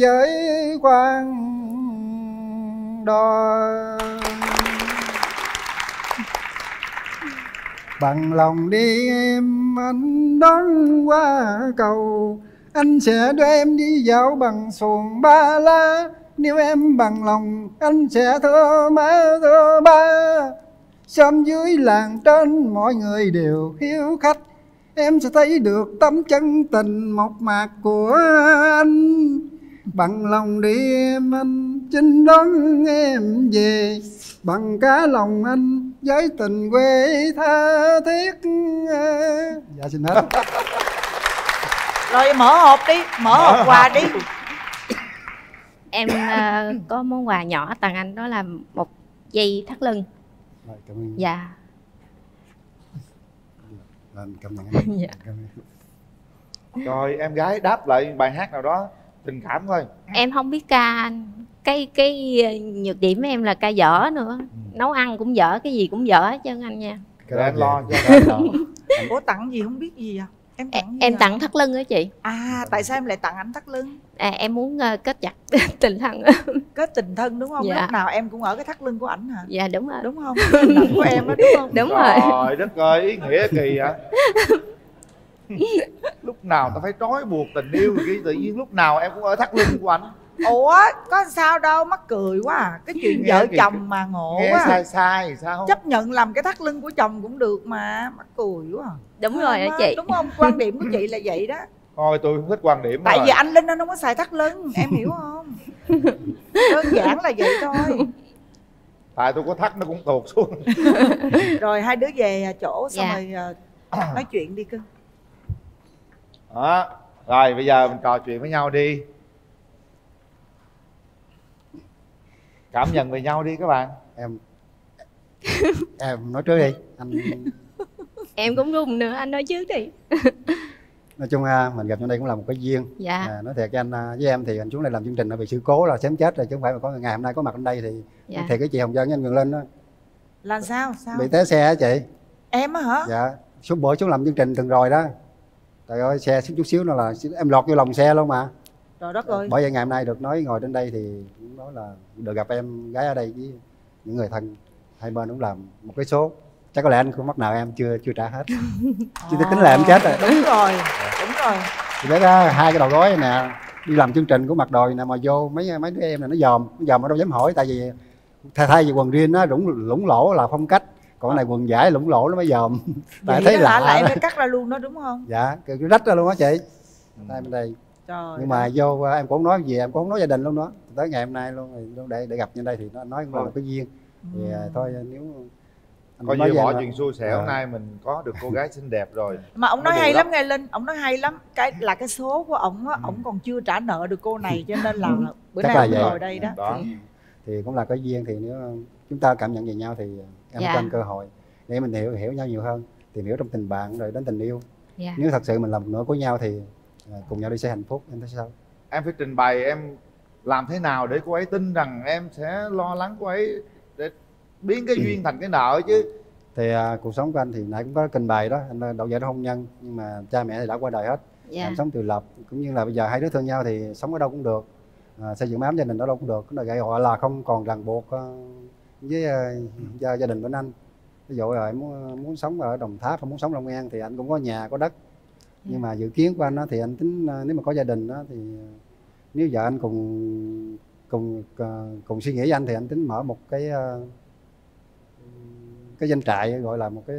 với quan đo. Bằng lòng đi em anh đón qua cầu. Anh sẽ đưa em đi dạo bằng xuồng ba lá. Nếu em bằng lòng anh sẽ thưa má thưa ba. Xóm dưới làng trên mọi người đều hiếu khách. Em sẽ thấy được tấm chân tình mộc mạc của anh. Bằng lòng đi em anh chinh đón em về. Bằng cả lòng anh với tình quê tha thiết. Dạ xin hết. Rồi mở hộp đi, mở hộp quà đi. Em có món quà nhỏ tặng anh, đó là một dây thắt lưng. Rồi, cảm ơn. Dạ. Rồi, cảm ơn anh. Dạ. Cảm ơn. Rồi em gái đáp lại bài hát nào đó tình cảm thôi. Em không biết ca anh. Cái nhược điểm em là ca dở nữa. Nấu ăn cũng dở, cái gì cũng dở hết trơn anh nha. Rồi anh lo cho. Ủa tặng gì không biết gì à? Em tặng thắt lưng đó chị. À tại sao em lại tặng anh thắt lưng? À, em muốn kết chặt tình thân. Kết tình thân đúng không? Dạ. Lúc nào em cũng ở cái thắt lưng của ảnh hả? Dạ đúng rồi. Đúng không? Tình của em đó đúng không? Đúng rồi. Trời đất ơi ý nghĩa kỳ hả? Lúc nào ta phải trói buộc tình yêu thì tự nhiên lúc nào em cũng ở thắt lưng của ảnh. Ủa có sao đâu, mắc cười quá à. Cái chuyện vợ chồng mà ngộ quá. Sai sai sao? Chấp nhận làm cái thắt lưng của chồng cũng được mà. Mắc cười quá à. Đúng rồi hả chị? Đúng không? Quan điểm của chị là vậy đó. Thôi tôi không thích quan điểm. Tại vì anh Linh anh không có xài thắt lưng. Em hiểu không? Đơn giản là vậy thôi. Tại tôi có thắt nó cũng tuột xuống. Rồi hai đứa về chỗ xong rồi nói chuyện đi cưng. Đó. Rồi bây giờ mình trò chuyện với nhau đi. Cảm nhận về nhau đi các bạn. Em nói trước đi anh. Em cũng run nữa, anh nói trước đi. Nói chung mình gặp trong đây cũng là một cái duyên. Dạ. Nói thiệt với anh, với em thì anh xuống đây làm chương trình là bị sự cố là xém chết rồi, chứ không phải mà có ngày hôm nay có mặt ở đây thì dạ. Thì cái chị Hồng Vân với anh Quyền Linh đó là sao bị té xe hả chị? Em á hả? Dạ, xuống bữa xuống làm chương trình từng rồi đó. Trời ơi xe xíu chút xíu nữa là em lọt vô lòng xe luôn mà. Trời đất ơi. Bởi vậy ngày hôm nay được nói ngồi trên đây thì cũng nói là được gặp em gái ở đây với những người thân, hai bên cũng làm một cái số. Chắc có lẽ anh cũng mắc nào em chưa trả hết. Chứ tính là em chết rồi. Đúng rồi, đúng rồi. Thì biết đó, hai cái đầu gối này nè, đi làm chương trình của mặt đồi nè mà vô mấy đứa em này nó dòm mà đâu dám hỏi, tại vì thay vì quần riêng nó lủng lỗ là phong cách, còn này quần giải lủng lỗ nó mới dòm. Tại thấy lạ lại mới cắt ra luôn đó đúng không? Dạ, rách ra luôn á chị. Đây bên đây. Trời nhưng mà vô em cũng không nói gì, em cũng không nói gia đình luôn đó. Tới ngày hôm nay luôn để gặp như đây thì nó nói cũng là cái duyên. Thì thôi nếu coi như bỏ chuyện xui xẻo, hôm nay mình có được cô gái xinh đẹp rồi. Mà ông nói hay lắm nghe Linh, ông nói hay lắm. Cái là cái số của ông á, ông còn chưa trả nợ được cô này cho nên là bữa nay ông ngồi đây đó. Đó. Thì cũng là cái duyên, thì nếu chúng ta cảm nhận về nhau thì em cho anh cơ hội để mình hiểu nhau nhiều hơn, tìm hiểu trong tình bạn rồi đến tình yêu. Nếu thật sự mình làm nỗi của nhau thì cùng nhau đi sẽ hạnh phúc. Em thấy sao? Em phải trình bày em làm thế nào để cô ấy tin rằng em sẽ lo lắng cô ấy để biến cái duyên thành cái nợ chứ. Thì cuộc sống của anh thì nãy cũng có trình bày đó, anh đậu dạy nó hôn nhân nhưng mà cha mẹ thì đã qua đời hết. Em sống tự lập, cũng như là bây giờ hai đứa thương nhau thì sống ở đâu cũng được, xây dựng mái ấm gia đình ở đâu cũng được. Nó gọi họ là không còn ràng buộc với gia đình bên anh. Ví dụ là em muốn sống ở Đồng Tháp, muốn sống Long An thì anh cũng có nhà, có đất. Nhưng mà dự kiến của anh đó, thì anh tính nếu mà có gia đình đó, thì nếu vợ anh cùng suy nghĩ với anh thì anh tính mở một cái doanh trại, gọi là một cái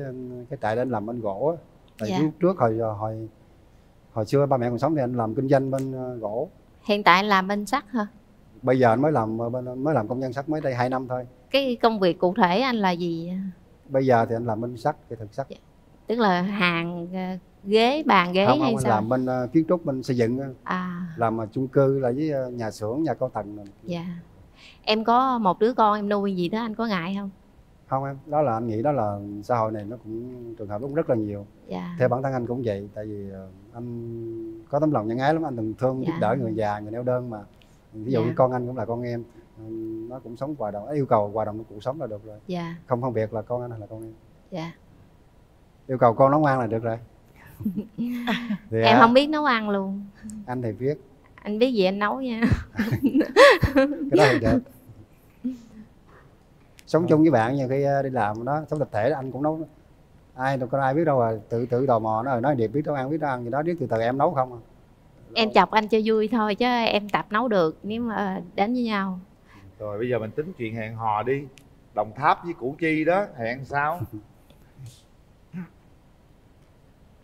trại để anh làm bên gỗ. Tại lúc trước hồi xưa ba mẹ còn sống thì anh làm kinh doanh bên gỗ. Hiện tại anh làm bên sắt hả? Bây giờ anh mới làm công nhân sắt mới đây 2 năm thôi. Cái công việc cụ thể anh là gì? Bây giờ thì anh làm bên sắt, kỹ thuật sắt. Tức là hàng ghế, bàn ghế không, hay sao? Làm bên kiến trúc, bên xây dựng, làm chung cư là với nhà xưởng, nhà cao tầng. Dạ. Em có một đứa con em nuôi gì đó, anh có ngại không? Không em, đó là anh nghĩ đó là xã hội này nó cũng trường hợp cũng rất là nhiều. Dạ. Theo bản thân anh cũng vậy, tại vì anh có tấm lòng nhân ái lắm, anh từng thương giúp đỡ người già, người neo đơn mà. Ví dụ như con anh cũng là con em, nó cũng sống hòa đồng, yêu cầu hòa đồng của cuộc sống là được rồi. Dạ. Không phân biệt là con anh hay là con em. Dạ. Yêu cầu con nấu ăn là được rồi. Thì em không biết nấu ăn luôn. Anh thì biết. Anh biết gì anh nấu nha. Cái đó thì được. Sống chung với bạn, nhiều khi đi làm đó, sống tập thể đó, anh cũng nấu. Ai đâu có ai biết đâu, tự tò mò nó nói Điệp biết nấu ăn gì đó, biết từ từ em nấu không. Em chọc anh cho vui thôi chứ em tập nấu được nếu mà đến với nhau. Rồi bây giờ mình tính chuyện hẹn hò đi. Đồng Tháp với Củ Chi đó, hẹn sao?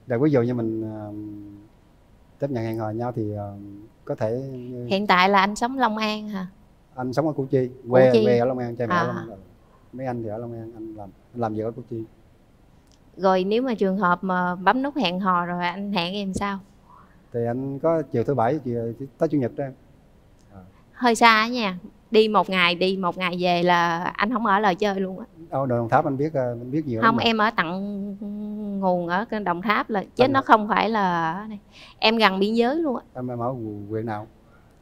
Rồi ví dụ như mình chấp nhận hẹn hò nhau thì có thể như... Hiện tại là anh sống Long An hả? Anh sống ở Củ Chi, quê ở Long An, cha mẹ ở Long An. Mấy anh thì ở Long An, anh làm việc ở Củ Chi. Rồi nếu mà trường hợp mà bấm nút hẹn hò rồi anh hẹn em sao? Thì anh có chiều thứ Bảy, chiều tới Chủ Nhật đó em. Hơi xa nha, đi một ngày về là anh không ở lời chơi luôn á. Đồng Tháp anh biết nhiều. Không, em ở tận nguồn ở Đồng Tháp là chứ nó không phải là em gần biên giới luôn á. Em ở huyện nào?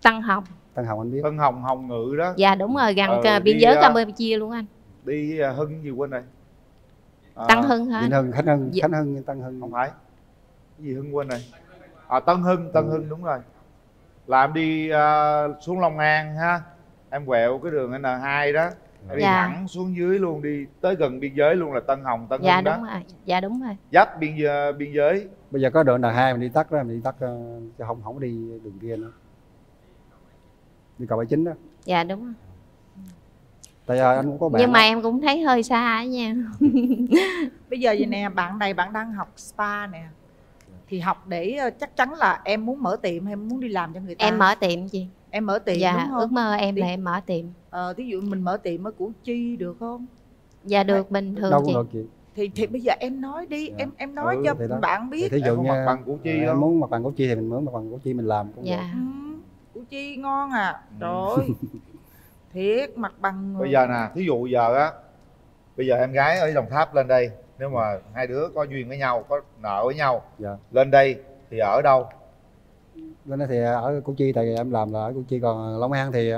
Tân Hồng. Tân Hồng anh biết. Tân Hồng, Hồng Ngự đó. Dạ đúng rồi, gần biên giới Campuchia luôn anh. Đi Hưng gì quên rồi. Tân Hưng hả? Khánh Hưng, Tân Hưng không phải. Cái gì Hưng quên rồi. Tân Hưng đúng rồi. Là em đi xuống Long An ha. Em quẹo cái đường N2 đó. Em đi thẳng xuống dưới luôn, đi tới gần biên giới luôn là Tân Hồng, Tân Hưng đó. Dạ đúng rồi. Giáp biên giới. Bây giờ có đường N2 mình đi tắt đó, chứ không đi đường kia nữa. Đi cầu 79 đó. Dạ đúng rồi. Tại giờ anh cũng có bạn. Nhưng mà em cũng thấy hơi xa nha. Bây giờ vậy nè, bạn này bạn đang học spa nè. Thì học để chắc chắn là em muốn mở tiệm hay muốn đi làm cho người ta? Em mở tiệm chị. Em mở tiệm đúng không? Ước mơ em là em mở tiệm. Ví dụ mình mở tiệm ở Củ Chi được không? Dạ được, bình thường đâu chị. Được chị. Thì bây giờ em nói đi, em nói cho bạn biết. Thí dụ như mặt bằng Củ Chi không? Muốn mặt bằng Củ Chi thì mình mướn mặt bằng Củ Chi mình làm cũng được. Củ Chi ngon à, trời. Thiệt, mặt bằng. Bây giờ nè, thí dụ giờ á, bây giờ em gái ở Đồng Tháp lên đây, nếu mà hai đứa có duyên với nhau, có nợ với nhau, lên đây thì ở đâu? Lên đây thì ở Củ Chi, tại vì em làm là ở Củ Chi, còn Long An thì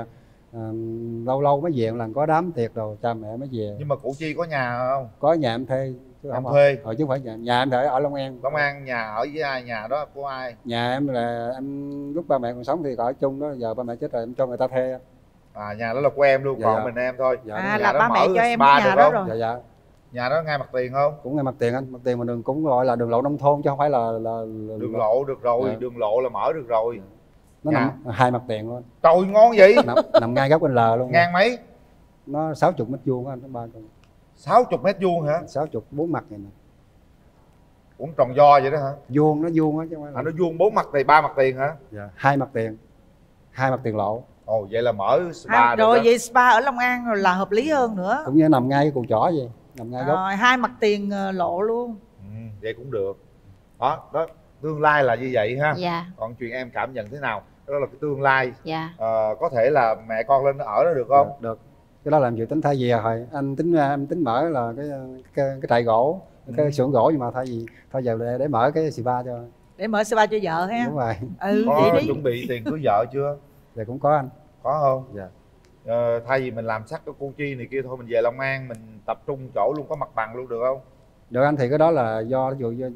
lâu lâu mới về lần có đám tiệc rồi cha mẹ mới về. Nhưng mà Củ Chi có nhà không? Có nhà em thuê. Em thuê chứ không phải nhà em ở Long An. Long An nhà ở với ai, nhà đó của ai? Nhà em là em lúc ba mẹ còn sống thì ở chung đó, giờ ba mẹ chết rồi em cho người ta thuê. À, nhà đó là của em luôn, còn mình em thôi. À, là ba mẹ cho em nhà đó rồi. Dạ. Nhà đó ngay mặt tiền không? Cũng ngay mặt tiền anh, mặt tiền mà đường cũng gọi là đường lộ nông thôn chứ không phải là đường lộ được rồi, đường lộ là mở được rồi. Nó nằm hai mặt tiền luôn. Trời ngon vậy. Nằm ngay góc bên lề luôn. Ngang mấy? Nó 60 mét vuông anh, nó 60 mét vuông hả? 60 4 mặt này nè. Uống tròn vo vậy đó hả? Vuông, nó vuông á chứ. À, nó vuông 4 mặt tiền 3 mặt tiền hả? Dạ, 2 mặt tiền lộ. Ồ, vậy là mở spa rồi. Vậy spa ở Long An là hợp lý hơn nữa. Cũng như nằm ngay cột chỏ vậy, nằm ngay gốc. Rồi 2 mặt tiền lộ luôn. Ừ, vậy cũng được. Đó, đó, tương lai là như vậy ha. Dạ. Còn chuyện em cảm nhận thế nào? Đó là cái tương lai. Dạ. Có thể là mẹ con lên ở đó được không? Được, được. Cái đó làm dự tính thay về rồi. Anh tính em tính mở là cái trại gỗ, cái xưởng gỗ, nhưng mà thay giờ để mở cái spa cho. Để mở spa cho vợ ha. Đúng rồi. Ừ, có chuẩn bị tiền cưới vợ chưa? Dạ cũng có anh. Có không? Dạ. Thay vì mình làm sắc cái Củ Chi này kia thôi, mình về Long An mình tập trung chỗ luôn, có mặt bằng luôn được không? Được anh, thì cái đó là do bên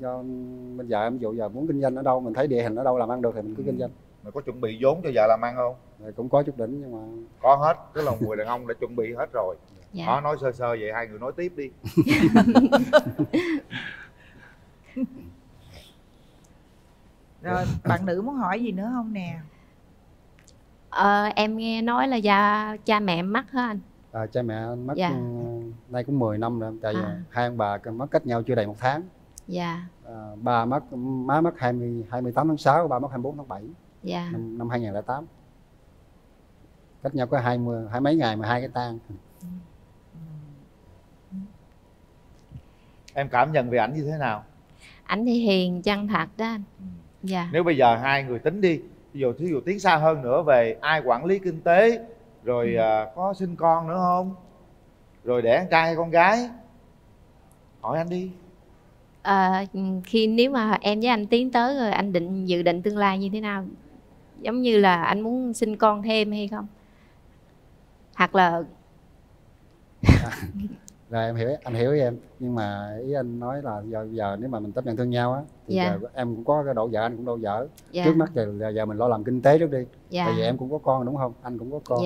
vợ em, giờ muốn kinh doanh ở đâu, mình thấy địa hình ở đâu làm ăn được thì mình cứ kinh doanh. Mà có chuẩn bị vốn cho vợ làm ăn không? Dạ, cũng có chút đỉnh nhưng mà... Có hết, tức là người đàn ông đã chuẩn bị hết rồi. Dạ. Đó, nói sơ sơ vậy hai người nói tiếp đi. Rồi, bạn nữ muốn hỏi gì nữa không nè? Em nghe nói là do cha mẹ em mất hả anh? À, cha mẹ anh mất nay cũng 10 năm rồi. Tại vì hai ông bà mất cách nhau chưa đầy 1 tháng. Dạ. Bà mất, má mất 28 tháng 6, bà mất 24 tháng 7. Dạ. Năm 2008. Cách nhau có hai mấy ngày mà hai cái tang. Em cảm nhận về ảnh như thế nào? Ảnh thì hiền, chân thật đó anh. Dạ. Nếu bây giờ hai người tính đi, thí dụ tiến xa hơn nữa về ai quản lý kinh tế, rồi có sinh con nữa không, rồi đẻ con trai hay con gái, hỏi anh đi. Khi nếu mà em với anh tiến tới rồi, anh dự định tương lai như thế nào? Giống như là anh muốn sinh con thêm hay không, hoặc là rồi em hiểu, anh hiểu với em, nhưng mà ý anh nói là giờ nếu mà mình chấp nhận thương nhau á thì giờ em cũng có cái độ vợ, anh cũng độ vợ, trước mắt giờ mình lo làm kinh tế trước đi. Tại vì em cũng có con đúng không, anh cũng có con,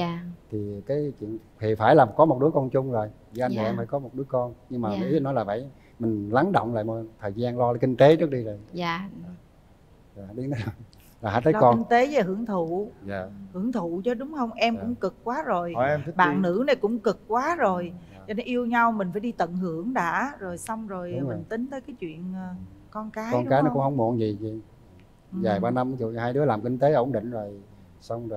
thì cái chuyện thì phải làm có một đứa con chung rồi, với anh thì em phải có một đứa con, nhưng mà ý nói là vậy, mình lắng động lại một thời gian lo kinh tế trước đi rồi. Dạ. Đến đó là hãy thấy lo con kinh tế và hưởng thụ. Hưởng thụ chứ đúng không, em cũng cực quá rồi, bạn nữ này cũng cực quá rồi, cho nên yêu nhau mình phải đi tận hưởng đã, rồi xong rồi mình tính tới cái chuyện con cái nó cũng không muộn gì vậy. Dài 3 năm rồi hai đứa làm kinh tế ổn định rồi, xong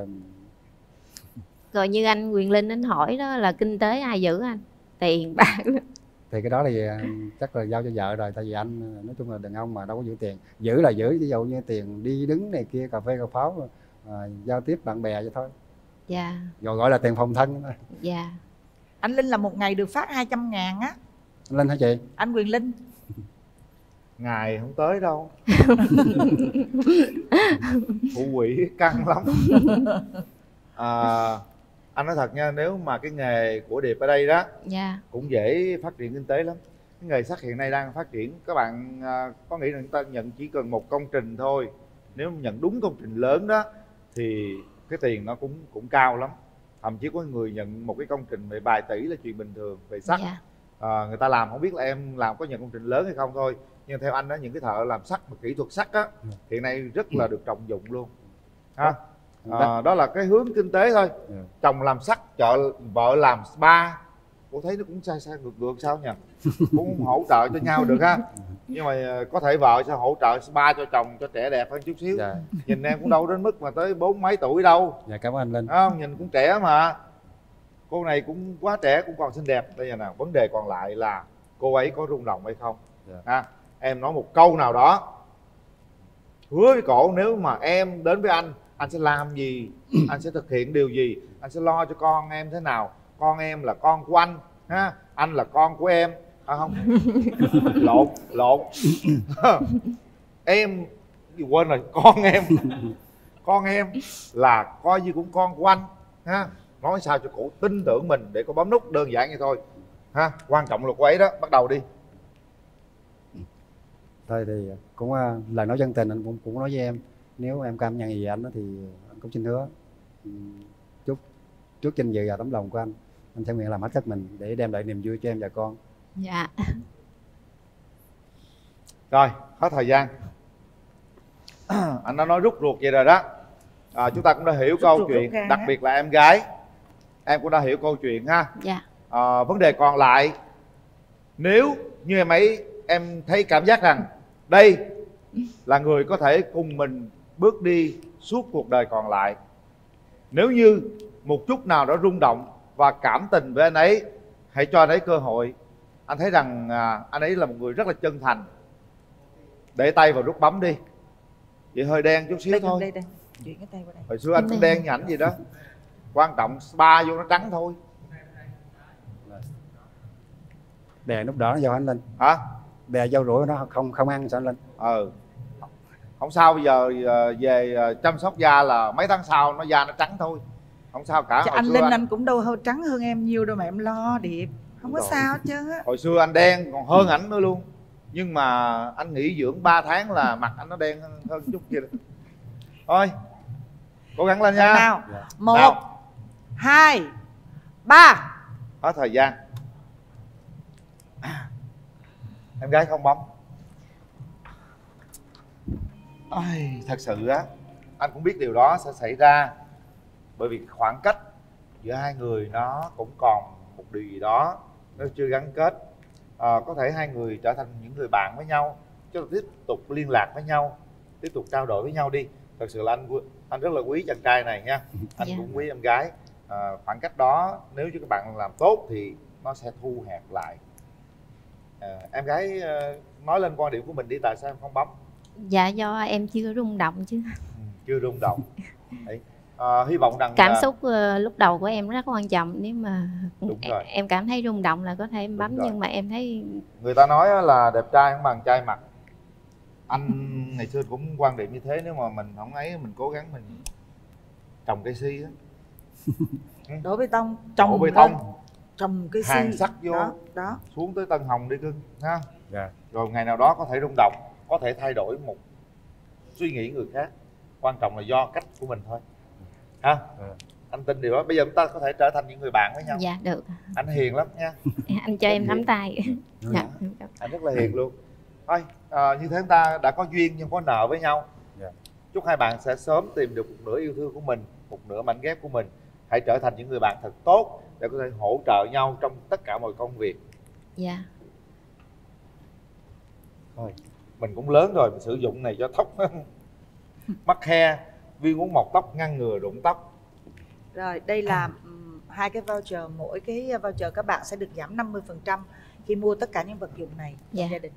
rồi như anh Quyền Linh anh hỏi đó là kinh tế ai giữ anh? Tiền bạc. Thì cái đó thì chắc là giao cho vợ rồi, tại vì anh nói chung là đàn ông mà đâu có giữ tiền, giữ là giữ, ví dụ như tiền đi đứng này kia, cà phê cà pháo, giao tiếp bạn bè vậy thôi. Dạ. Rồi gọi là tiền phòng thân. Dạ. Anh Linh là một ngày được phát 200.000 á. Anh Linh hả chị? Anh Quyền Linh. Ngày không tới đâu. Phụ quỷ căng lắm. Anh nói thật nha, nếu mà cái nghề của Điệp ở đây đó cũng dễ phát triển kinh tế lắm. Cái nghề sắc hiện nay đang phát triển. Các bạn có nghĩ là chúng ta nhận chỉ cần một công trình thôi. Nếu nhận đúng công trình lớn đó thì cái tiền nó cũng cao lắm. Thậm chí có người nhận một cái công trình về vài tỷ là chuyện bình thường về sắt. Người ta làm không biết là em làm có nhận công trình lớn hay không thôi. Nhưng theo anh đó, những cái thợ làm sắt mà kỹ thuật sắt á hiện nay rất là được trọng dụng luôn. Ha? Đó là cái hướng kinh tế thôi. Chồng làm sắt, vợ làm spa. Cô thấy nó cũng sai ngược sao nhỉ? Cũng hỗ trợ cho nhau được ha. Nhưng mà có thể vợ sẽ hỗ trợ spa cho chồng, cho trẻ đẹp hơn chút xíu. Nhìn em cũng đâu đến mức mà tới 40 mấy tuổi đâu. Dạ cảm ơn anh Linh. Nhìn cũng trẻ mà. Cô này cũng quá trẻ, cũng còn xinh đẹp. Đây là vấn đề còn lại là cô ấy có rung động hay không. Em nói một câu nào đó hứa với cổ, nếu mà em đến với anh sẽ làm gì, anh sẽ thực hiện điều gì, anh sẽ lo cho con em thế nào. Con em là con của anh ha, anh là con của em. Không, lộn. Em quên rồi, con em là coi như cũng con của anh ha. Nói sao cho cổ tin tưởng mình để cô bấm nút, đơn giản vậy thôi ha. Quan trọng là cô ấy đó. Bắt đầu đi. Thôi thì cũng lời nói chân tình anh cũng nói với em, nếu em cảm nhận gì về anh đó thì anh cũng xin hứa trước danh dự và tấm lòng của anh sẽ nguyện làm hết sức mình để đem lại niềm vui cho em và con. Dạ. Rồi, hết thời gian. Anh đã nói rút ruột vậy rồi đó. Chúng ta cũng đã hiểu câu chuyện, đặc biệt là em gái, em cũng đã hiểu câu chuyện ha. Dạ. Vấn đề còn lại, nếu như em thấy cảm giác rằng Đây là người có thể cùng mình bước đi suốt cuộc đời còn lại. Nếu như một chút nào đó rung động và cảm tình với anh ấy, hãy cho anh ấy cơ hội. Anh thấy rằng anh ấy là một người rất là chân thành. Để tay vào nút bấm đi. Vậy hơi đen chút xíu thôi. Đây, đây. Chuyển cái tay qua đây. Hồi xưa anh cũng đen như ảnh gì đó. Quan trọng spa vô nó trắng thôi. Đè lúc đó nó do anh lên. Hả? Đè dâu rũi nó không ăn sao lên. Ừ. Không sao, bây giờ về chăm sóc da là mấy tháng sau nó da nó trắng thôi. Không sao cả. Chứ anh Linh anh cũng đâu hơi trắng hơn em nhiều đâu mà em lo Điệp. Không có sao chứ. Hồi xưa anh đen còn hơn ảnh nữa luôn. Nhưng mà anh nghỉ dưỡng 3 tháng là mặt anh nó đen hơn chút kia đó. Thôi, cố gắng lên nha. Nào, 1, 2, 3. Hết thời gian. Em gái không bóng. Ôi, thật sự á, anh cũng biết điều đó sẽ xảy ra. Bởi vì khoảng cách giữa hai người nó cũng còn một điều gì đó, nó chưa gắn kết. Có thể hai người trở thành những người bạn với nhau, chứ tiếp tục liên lạc với nhau, tiếp tục trao đổi với nhau đi. Thật sự là anh rất là quý chàng trai này nha. Anh cũng quý em gái. Khoảng cách đó nếu như các bạn làm tốt thì nó sẽ thu hẹp lại. Em gái nói lên quan điểm của mình đi, tại sao em không bấm? Dạ do em chưa rung động chứ. Chưa rung động. Đấy. Hy vọng rằng cảm xúc lúc đầu của em rất quan trọng. Nếu mà em cảm thấy rung động là có thể em bấm. Nhưng mà em thấy người ta nói là đẹp trai không bằng trai mặt. Anh ngày xưa cũng quan điểm như thế. Nếu mà mình không ấy, mình cố gắng mình trồng cây si á, đổ bê tông, trồng cây si hàng sắt vô đó. Xuống tới Tân Hồng đi cưng ha. Rồi ngày nào đó có thể rung động, có thể thay đổi một suy nghĩ người khác. Quan trọng là do cách của mình thôi. Ha? Anh tin điều đó. Bây giờ chúng ta có thể trở thành những người bạn với nhau. Dạ được. Anh hiền lắm nha. Anh cho em nắm tay. Dạ. Anh rất là hiền luôn. Thôi như thế chúng ta đã có duyên nhưng có nợ với nhau. Chúc hai bạn sẽ sớm tìm được một nửa yêu thương của mình, một nửa mảnh ghép của mình. Hãy trở thành những người bạn thật tốt để có thể hỗ trợ nhau trong tất cả mọi công việc. Dạ. Thôi mình cũng lớn rồi, mình sử dụng này cho tóc mắc he. Viên uống mọc tóc ngăn ngừa rụng tóc. Rồi đây là hai cái voucher, mỗi cái voucher các bạn sẽ được giảm 50% khi mua tất cả những vật dụng này cho gia đình.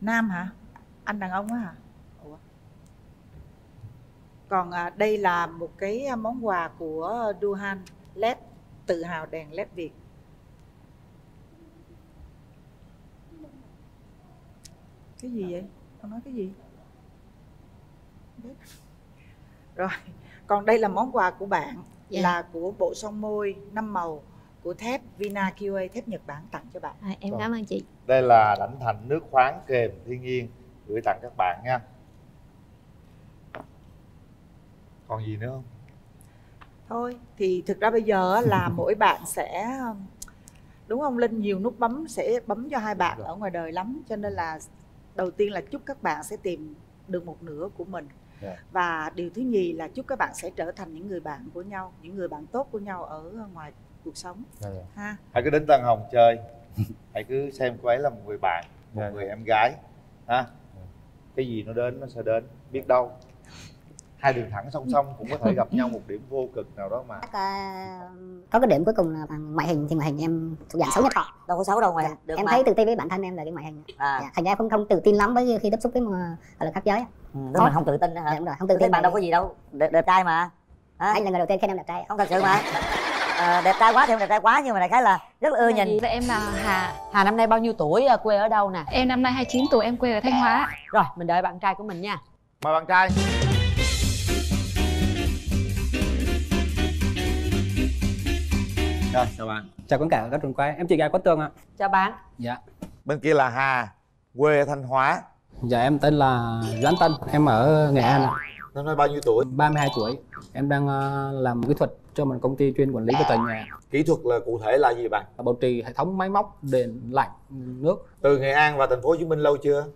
Nam hả? Anh đàn ông á hả? Ủa? Còn đây là một cái món quà của Duhan LED, tự hào đèn LED Việt. Cái gì vậy? Con nói cái gì? Rồi, còn đây là món quà của bạn, là của bộ son môi 5 màu của thép Vina QA, thép Nhật Bản tặng cho bạn. Em cảm ơn chị. Đây là đảnh thành nước khoáng kềm thiên nhiên gửi tặng các bạn nha. Còn gì nữa không? Thôi, thì thực ra bây giờ là mỗi bạn sẽ, đúng không Linh, nhiều nút bấm sẽ bấm cho hai bạn ở ngoài đời lắm. Cho nên là đầu tiên là chúc các bạn sẽ tìm được một nửa của mình. Và điều thứ nhì là chúc các bạn sẽ trở thành những người bạn của nhau, những người bạn tốt của nhau ở ngoài cuộc sống. Ha. Hãy cứ đến Tân Hồng chơi. Hãy cứ xem cô ấy là một người bạn, một người em gái. Ha. Cái gì nó đến nó sẽ đến, biết đâu. Hai đường thẳng song song cũng có thể gặp nhau một điểm vô cực nào đó mà. Có cái điểm cuối cùng là bằng ngoại hình, thì ngoại hình em thuộc dạng xấu nhất họ. Đâu có xấu đâu ngoại hình. Em thấy tự ti với bản thân em là cái ngoại hình. Thành ra em không tự tin lắm với khi tiếp xúc với lực khác giới. Đó mình không tự tin nữa hả? Đúng rồi, không tự tin. Bạn đâu có gì đâu, đẹp trai mà. Anh là người đầu tiên khen em đẹp trai. Không, thật sự mà. Đẹp trai quá thì không đẹp trai quá, nhưng mà đại khái là rất là ưa nhìn. Vậy em là Hà năm nay bao nhiêu tuổi, quê ở đâu nè? Em năm nay 29 tuổi, em quê ở Thanh Hóa. Rồi, mình đợi bạn trai của mình nha. Mời bạn trai. Rồi, chào bạn. Chào con cả các trường quay, em chị gái Cát Tường ạ. Chào bạn. Dạ. Bên kia là Hà, quê ở Thanh Hóa. Dạ em tên là Doãn Tân, em ở Nghệ An ạ. Năm nay bao nhiêu tuổi? 32 tuổi. Em đang làm kỹ thuật cho một công ty chuyên quản lý của tòa nhà. Kỹ thuật là cụ thể là gì bạn? Bảo trì hệ thống máy móc, đèn, lạnh, nước. Từ Nghệ An và thành phố Hồ Chí Minh lâu chưa?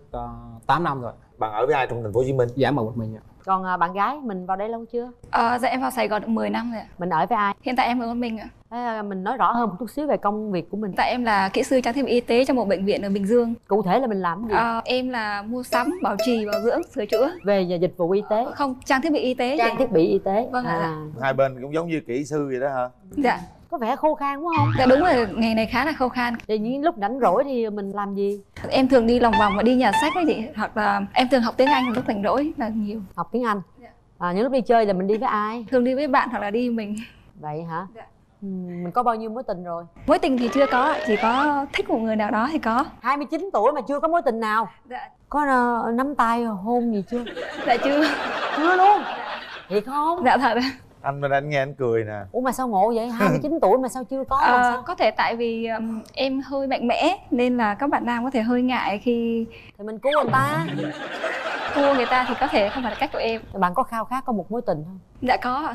8 năm rồi. Bạn ở với ai trong thành phố Hồ Chí Minh? Dạ em ở một mình ạ. Còn bạn gái mình vào đây lâu chưa? Dạ em vào Sài Gòn được 10 năm rồi ạ. Mình ở với ai? Hiện tại em ở con mình ạ. Mình nói rõ hơn một chút xíu về công việc của mình. Tại em là kỹ sư trang thiết bị y tế trong một bệnh viện ở Bình Dương. Cụ thể là mình làm gì? Em là mua sắm, bảo trì, bảo dưỡng, sửa chữa. Về dịch vụ y tế? Không, trang thiết bị y tế. Trang thiết bị y tế. Vâng ạ. Hai bên cũng giống như kỹ sư vậy đó hả? Dạ. Có vẻ khô khan quá không? Dạ đúng rồi, nghề này khá là khô khan. Vậy những lúc rảnh rỗi thì mình làm gì? Em thường đi lòng vòng và đi nhà sách ấy chị. Hoặc là em thường học tiếng Anh lúc rảnh rỗi là nhiều. Học tiếng Anh? Dạ. Những lúc đi chơi là mình đi với ai? Thường đi với bạn hoặc là đi mình. Vậy hả? Dạ. Mình có bao nhiêu mối tình rồi? Mối tình thì chưa có, chỉ có thích một người nào đó thì có. 29 tuổi mà chưa có mối tình nào? Dạ. Có nắm tay hôn gì chưa? Dạ chưa. Chưa luôn? Thiệt không? Dạ thật. Anh bên anh nghe anh cười nè. Ủa mà sao ngộ vậy? 29 tuổi mà sao chưa có? Sao? Có thể tại vì em hơi mạnh mẽ nên là các bạn nam có thể hơi ngại khi... Thì mình cứu người ta. Cứu người ta thì có thể không phải là cách của em. Bạn có khao khát có một mối tình không? Dạ có ạ.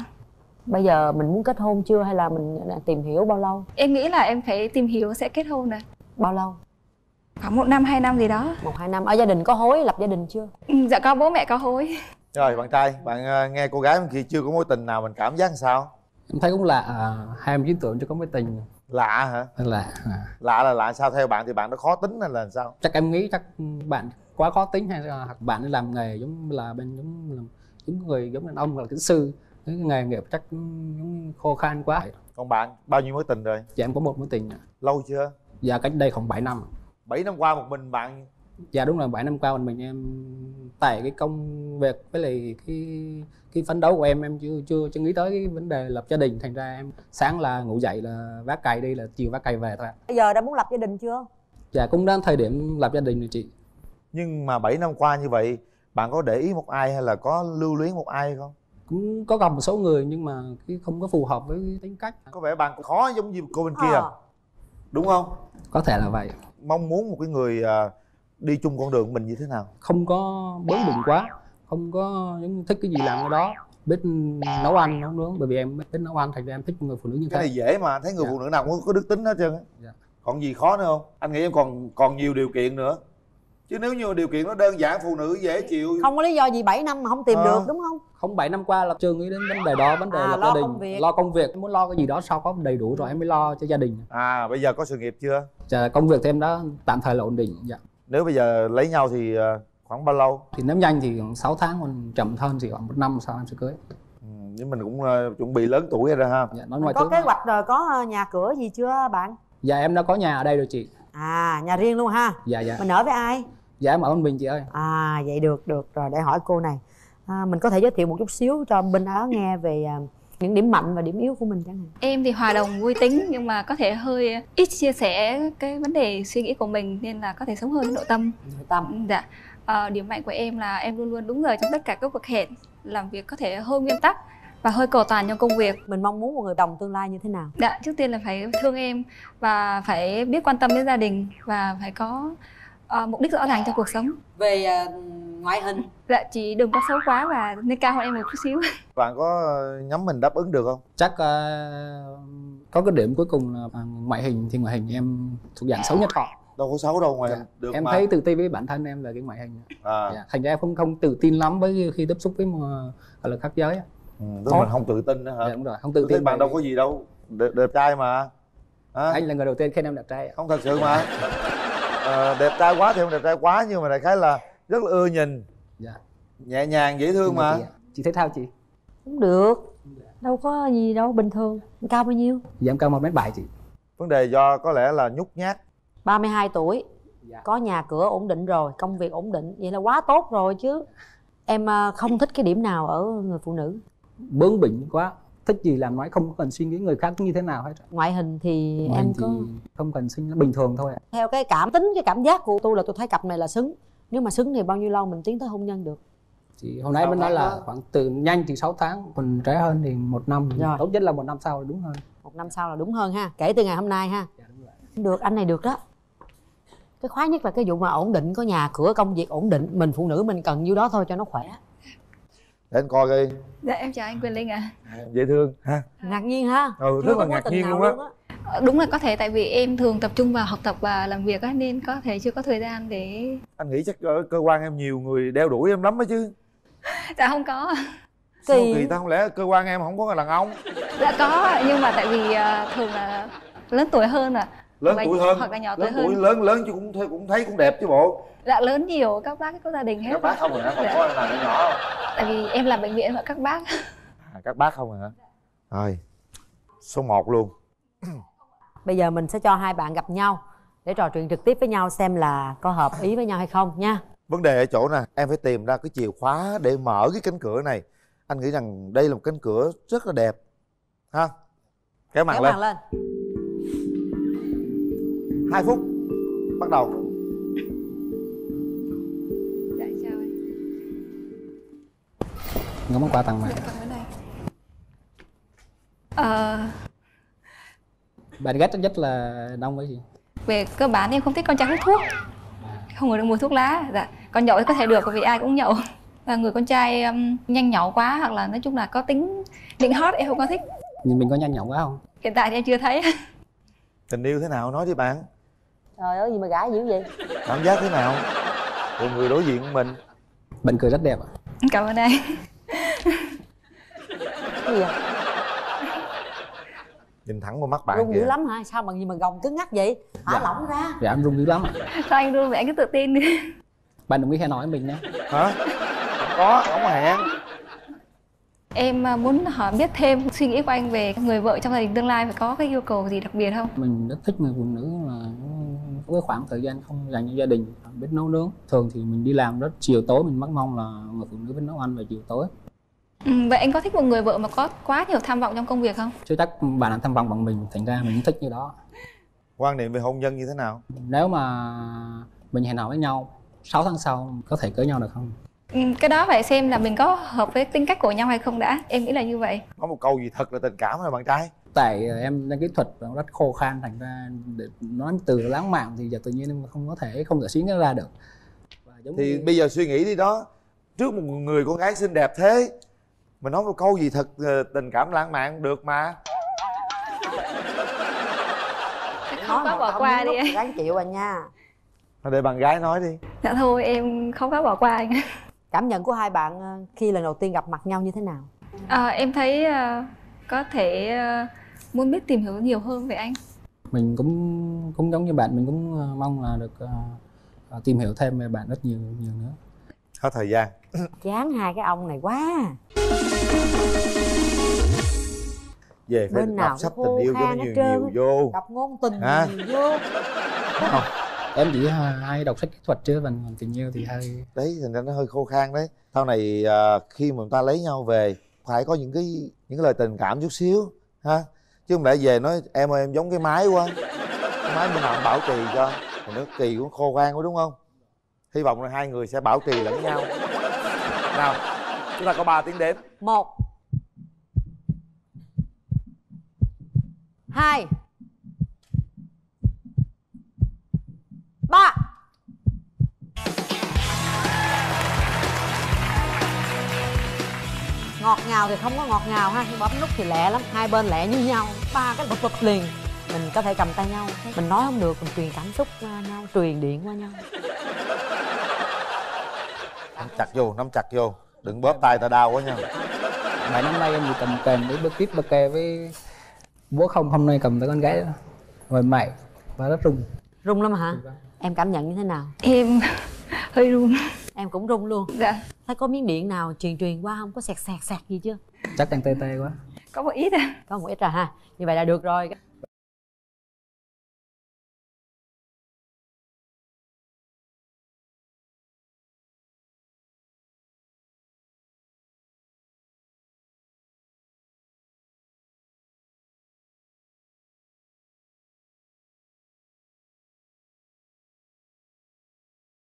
Bây giờ mình muốn kết hôn chưa hay là mình tìm hiểu bao lâu? Em nghĩ là em phải tìm hiểu sẽ kết hôn nè. Bao lâu? Khoảng 1 năm 2 năm gì đó. 1-2 năm. Ở gia đình có hối, lập gia đình chưa? Dạ có, bố mẹ có hối. Rồi bạn trai, bạn nghe cô gái khi chưa có mối tình nào mình cảm giác sao? Em thấy cũng lạ, 29 tuổi chưa có mối tình. Lạ hả? Lạ. Lạ là lạ sao? Theo bạn thì bạn nó khó tính hay là sao? Chắc em nghĩ chắc bạn quá khó tính hay là bạn ấy làm nghề giống là bên giống người giống đàn ông hoặc là kỹ sư. Cái nghề nghiệp chắc giống khô khan quá. Còn bạn, bao nhiêu mối tình rồi? Dạ em có 1 mối tình. Lâu chưa? Dạ cách đây khoảng 7 năm. 7 năm qua một mình bạn? Dạ đúng là 7 năm qua mình em tại cái công việc với lại cái phấn đấu của em chưa nghĩ tới cái vấn đề lập gia đình, thành ra em sáng là ngủ dậy là vác cày đi là chiều vác cày về thôi. Bây giờ đã muốn lập gia đình chưa? Dạ cũng đang thời điểm lập gia đình rồi chị. Nhưng mà 7 năm qua như vậy bạn có để ý một ai hay là có lưu luyến một ai không? Cũng có gặp một số người nhưng mà không có phù hợp với tính cách. Có vẻ bạn khó giống như cô bên kia. Đúng không? Có thể là vậy. Mong muốn một cái người đi chung con đường mình như thế nào? Không có bướng bỉnh quá, không có thích cái gì làm cái đó, biết nấu ăn nấu nướng, bởi vì em biết nấu ăn thành ra em thích người phụ nữ như thế. Cái này dễ mà, thấy người phụ nữ nào cũng có đức tính hết trơn á. Còn gì khó nữa không? Anh nghĩ em còn nhiều điều kiện nữa. Chứ nếu như điều kiện nó đơn giản, phụ nữ dễ chịu. Không có lý do gì 7 năm mà không tìm được đúng không? Không, 7 năm qua là chưa nghĩ đến vấn đề đó, vấn đề là gia đình, lo công việc. Em muốn lo cái gì đó sau có đầy đủ rồi em mới lo cho gia đình. Bây giờ có sự nghiệp chưa? Dạ, công việc thêm đó tạm thời là ổn định. Dạ. Nếu bây giờ lấy nhau thì khoảng bao lâu? Thì nếu nhanh thì 6 tháng, còn chậm hơn thì khoảng 1 năm sau em sẽ cưới. Nhưng mình cũng chuẩn bị lớn tuổi rồi ha. Dạ, có kế hoạch rồi, có nhà cửa gì chưa bạn? Dạ em đã có nhà ở đây rồi chị. Nhà riêng luôn ha? Dạ dạ. Mình ở với ai? Dạ em ở bên mình chị ơi. Vậy được rồi, để hỏi cô này. Mình có thể giới thiệu một chút xíu cho bên đó nghe về những điểm mạnh và điểm yếu của mình chẳng hạn. Em thì hòa đồng, vui tính nhưng mà có thể hơi ít chia sẻ cái vấn đề suy nghĩ của mình nên là có thể sống hơi nội tâm. Nội tâm. Dạ. Điểm mạnh của em là em luôn luôn đúng giờ trong tất cả các cuộc hẹn, làm việc có thể hơi nguyên tắc và hơi cầu toàn trong công việc. Mình mong muốn một người đồng tương lai như thế nào? Dạ, trước tiên là phải thương em và phải biết quan tâm đến gia đình và phải có mục đích rõ ràng cho cuộc sống. Về ngoại hình? Dạ, chị đừng có xấu quá và nên cao hơn em một chút xíu. Bạn có nhắm mình đáp ứng được không? Chắc có cái điểm cuối cùng là ngoại hình, thì ngoại hình em thuộc dạng xấu nhất họ. Đâu có xấu đâu, ngoại hình được em mà. Thấy tự tin với bản thân em là cái ngoại hình. Thành ra em không tự tin lắm với khi tiếp xúc với khác giới. Tức mình không tự tin nữa hả? Đúng rồi, không tự tin. Bạn đâu có gì đâu, đẹp trai mà. Anh là người đầu tiên khen em đẹp trai. Không, thật sự mà. Đẹp trai quá thì không đẹp trai quá, nhưng mà đại khái là rất là ưa nhìn, nhẹ nhàng dễ thương mà. Chị thấy sao chị? Cũng được, đâu có gì đâu, bình thường. Cao bao nhiêu? Dạ em cao 1m7 chị. Vấn đề do có lẽ là nhút nhát. 32 tuổi, có nhà cửa ổn định rồi, công việc ổn định, vậy là quá tốt rồi chứ. Em không thích cái điểm nào ở người phụ nữ? Bướng bỉnh quá, thích gì làm nói, không cần suy nghĩ người khác như thế nào hết. Ngoại hình thì em có không cần suy nghĩ, bình thường thôi. Theo cái cảm tính, cái cảm giác của tôi là tôi thấy cặp này là xứng. Nếu mà xứng thì bao nhiêu lâu mình tiến tới hôn nhân được? Thì hồi nãy bên đó là khoảng từ nhanh thì 6 tháng, còn trễ hơn thì 1 năm. Rồi. Tốt nhất là 1 năm sau là đúng hơn. 1 năm sau là đúng hơn ha, kể từ ngày hôm nay ha. Dạ, đúng rồi. Được, anh này được đó. Cái khoái nhất là cái vụ mà ổn định, có nhà cửa, công việc ổn định. Mình phụ nữ mình cần nhiêu đó thôi cho nó khỏe. Để anh coi đi. Dạ em chào anh Quyền Linh ạ. Dễ thương ha. Ngạc nhiên ha. Rất là ngạc nhiên luôn á. Đúng là có thể tại vì em thường tập trung vào học tập và làm việc á, nên có thể chưa có thời gian để... Anh nghĩ chắc cơ quan em nhiều người đeo đuổi em lắm á chứ. Dạ không có. Sao kỳ ta, không lẽ cơ quan em không có đàn ông? Dạ có, nhưng mà tại vì thường là lớn tuổi hơn à. Lớn tuổi hơn hoặc là nhỏ lớn tuổi hơn. Lớn chứ cũng thấy cũng đẹp chứ bộ. Dạ lớn nhiều, các bác có gia đình hết. Các bác không hả? Không có là nhỏ không? Tại vì em làm bệnh viện mà các bác. À, các bác không hả? Rồi. Số 1 luôn. Bây giờ mình sẽ cho hai bạn gặp nhau để trò chuyện trực tiếp với nhau xem là có hợp ý với nhau hay không nha. Vấn đề ở chỗ nè, em phải tìm ra cái chìa khóa để mở cái cánh cửa này. Anh nghĩ rằng đây là một cánh cửa rất là đẹp. Ha. Kéo màn lên. 2 phút. Bắt đầu. Dạ chào anh. Ngắm món quà tặng mày. Bạn ghét nhất là đông cái gì? Về cơ bản em không thích con trai hút thuốc. Không người được mua thuốc lá. Dạ. Con nhậu thì có thể được vì ai cũng nhậu. Và người con trai nhanh nhậu quá hoặc là nói chung là có tính định hot em không có thích. Nhưng mình có nhanh nhậu quá không? Hiện tại thì em chưa thấy. Tình yêu thế nào nói đi bạn. Trời ơi gì mà gãi dữ vậy? Cảm giác thế nào? Của người đối diện của mình. Bạn cười rất đẹp ạ. Cảm ơn anh. Cái gì vậy? Nhìn thẳng vào mắt bạn rung kìa. Dữ lắm hả? Sao mà gì mà gồng cứng ngắc vậy? Thả lỏng ra. Dạ em rung dữ lắm. Sao anh rung vậy? Anh cứ tự tin đi. Bạn đừng biết hay nói mình nha. Hả? Không có, không hẹn. Em muốn hỏi biết thêm suy nghĩ của anh về người vợ trong gia đình tương lai phải có cái yêu cầu gì đặc biệt không? Mình rất thích người phụ nữ mà với khoảng thời gian không dành cho gia đình, biết nấu nướng. Thường thì mình đi làm rất chiều tối, mình mắc mong là người phụ nữ biết nấu ăn vào chiều tối. Vậy anh có thích một người vợ mà có quá nhiều tham vọng trong công việc không? Chứ chắc bạn là tham vọng bằng mình, thành ra mình thích như đó. Quan niệm về hôn nhân như thế nào? Nếu mà mình hẹn hò với nhau 6 tháng sau có thể cưới nhau được không? Cái đó phải xem là mình có hợp với tính cách của nhau hay không đã. Em nghĩ là như vậy. Có một câu gì thật là tình cảm rồi bạn trai. Tại em đang kỹ thuật rất khô khan, thành ra để nói từ lãng mạn thì giờ tự nhiên em không thể xuyến nó ra được. Thì bây giờ suy nghĩ đi đó. Trước một người con gái xinh đẹp thế, mình nói một câu gì thật tình cảm lãng mạn được mà. Khó quá bỏ qua đi. Gánh chịu rồi nha. Để bạn gái nói đi. Dạ thôi em khó quá bỏ qua anh. Cảm nhận của hai bạn khi lần đầu tiên gặp mặt nhau như thế nào? Em thấy có thể muốn biết tìm hiểu nhiều hơn về anh. Mình cũng giống như bạn, mình cũng mong là được tìm hiểu thêm về bạn rất nhiều nữa. Hết thời gian. Chán hai cái ông này quá. Về phải đọc sách tình yêu cho nó nhiều vô. Đọc ngôn tình nhiều vô. Em chỉ hay đọc sách kỹ thuật chứ còn tình yêu thì hơi... Đấy, thành ra nó hơi khô khan đấy. Sau này khi mà người ta lấy nhau về phải có những cái lời tình cảm chút xíu ha. Chứ không lẽ về nói em ơi em giống cái máy quá. Cái máy bên nào bảo trì cho. Nó kỳ cũng khô khan quá đúng không? Hy vọng là hai người sẽ bảo trì lẫn nhau. Nào, chúng ta có 3 tiếng đếm. 1 2 3. Ngọt ngào thì không có ngọt ngào ha, nhưng bấm nút thì lẹ lắm, hai bên lẹ như nhau, 3 cái bập bập liền. Mình có thể cầm tay nhau, mình nói không được, mình truyền cảm xúc qua nhau, truyền điện qua nhau. Nắm chặt vô, đừng bóp tay ta đau quá nha. Mấy năm nay em chỉ cầm kèm với bước tiếp bơ kè với bố không, hôm nay cầm tới con gái rồi mày và rất rung. Rung lắm hả? Em cảm nhận như thế nào? Em hơi run. Em cũng rung luôn. Dạ. Thấy có miếng điện nào truyền qua không? Có sẹt gì chưa? Chắc đang tê quá. Có một ít à. Có một ít rồi ha. Như vậy là được rồi.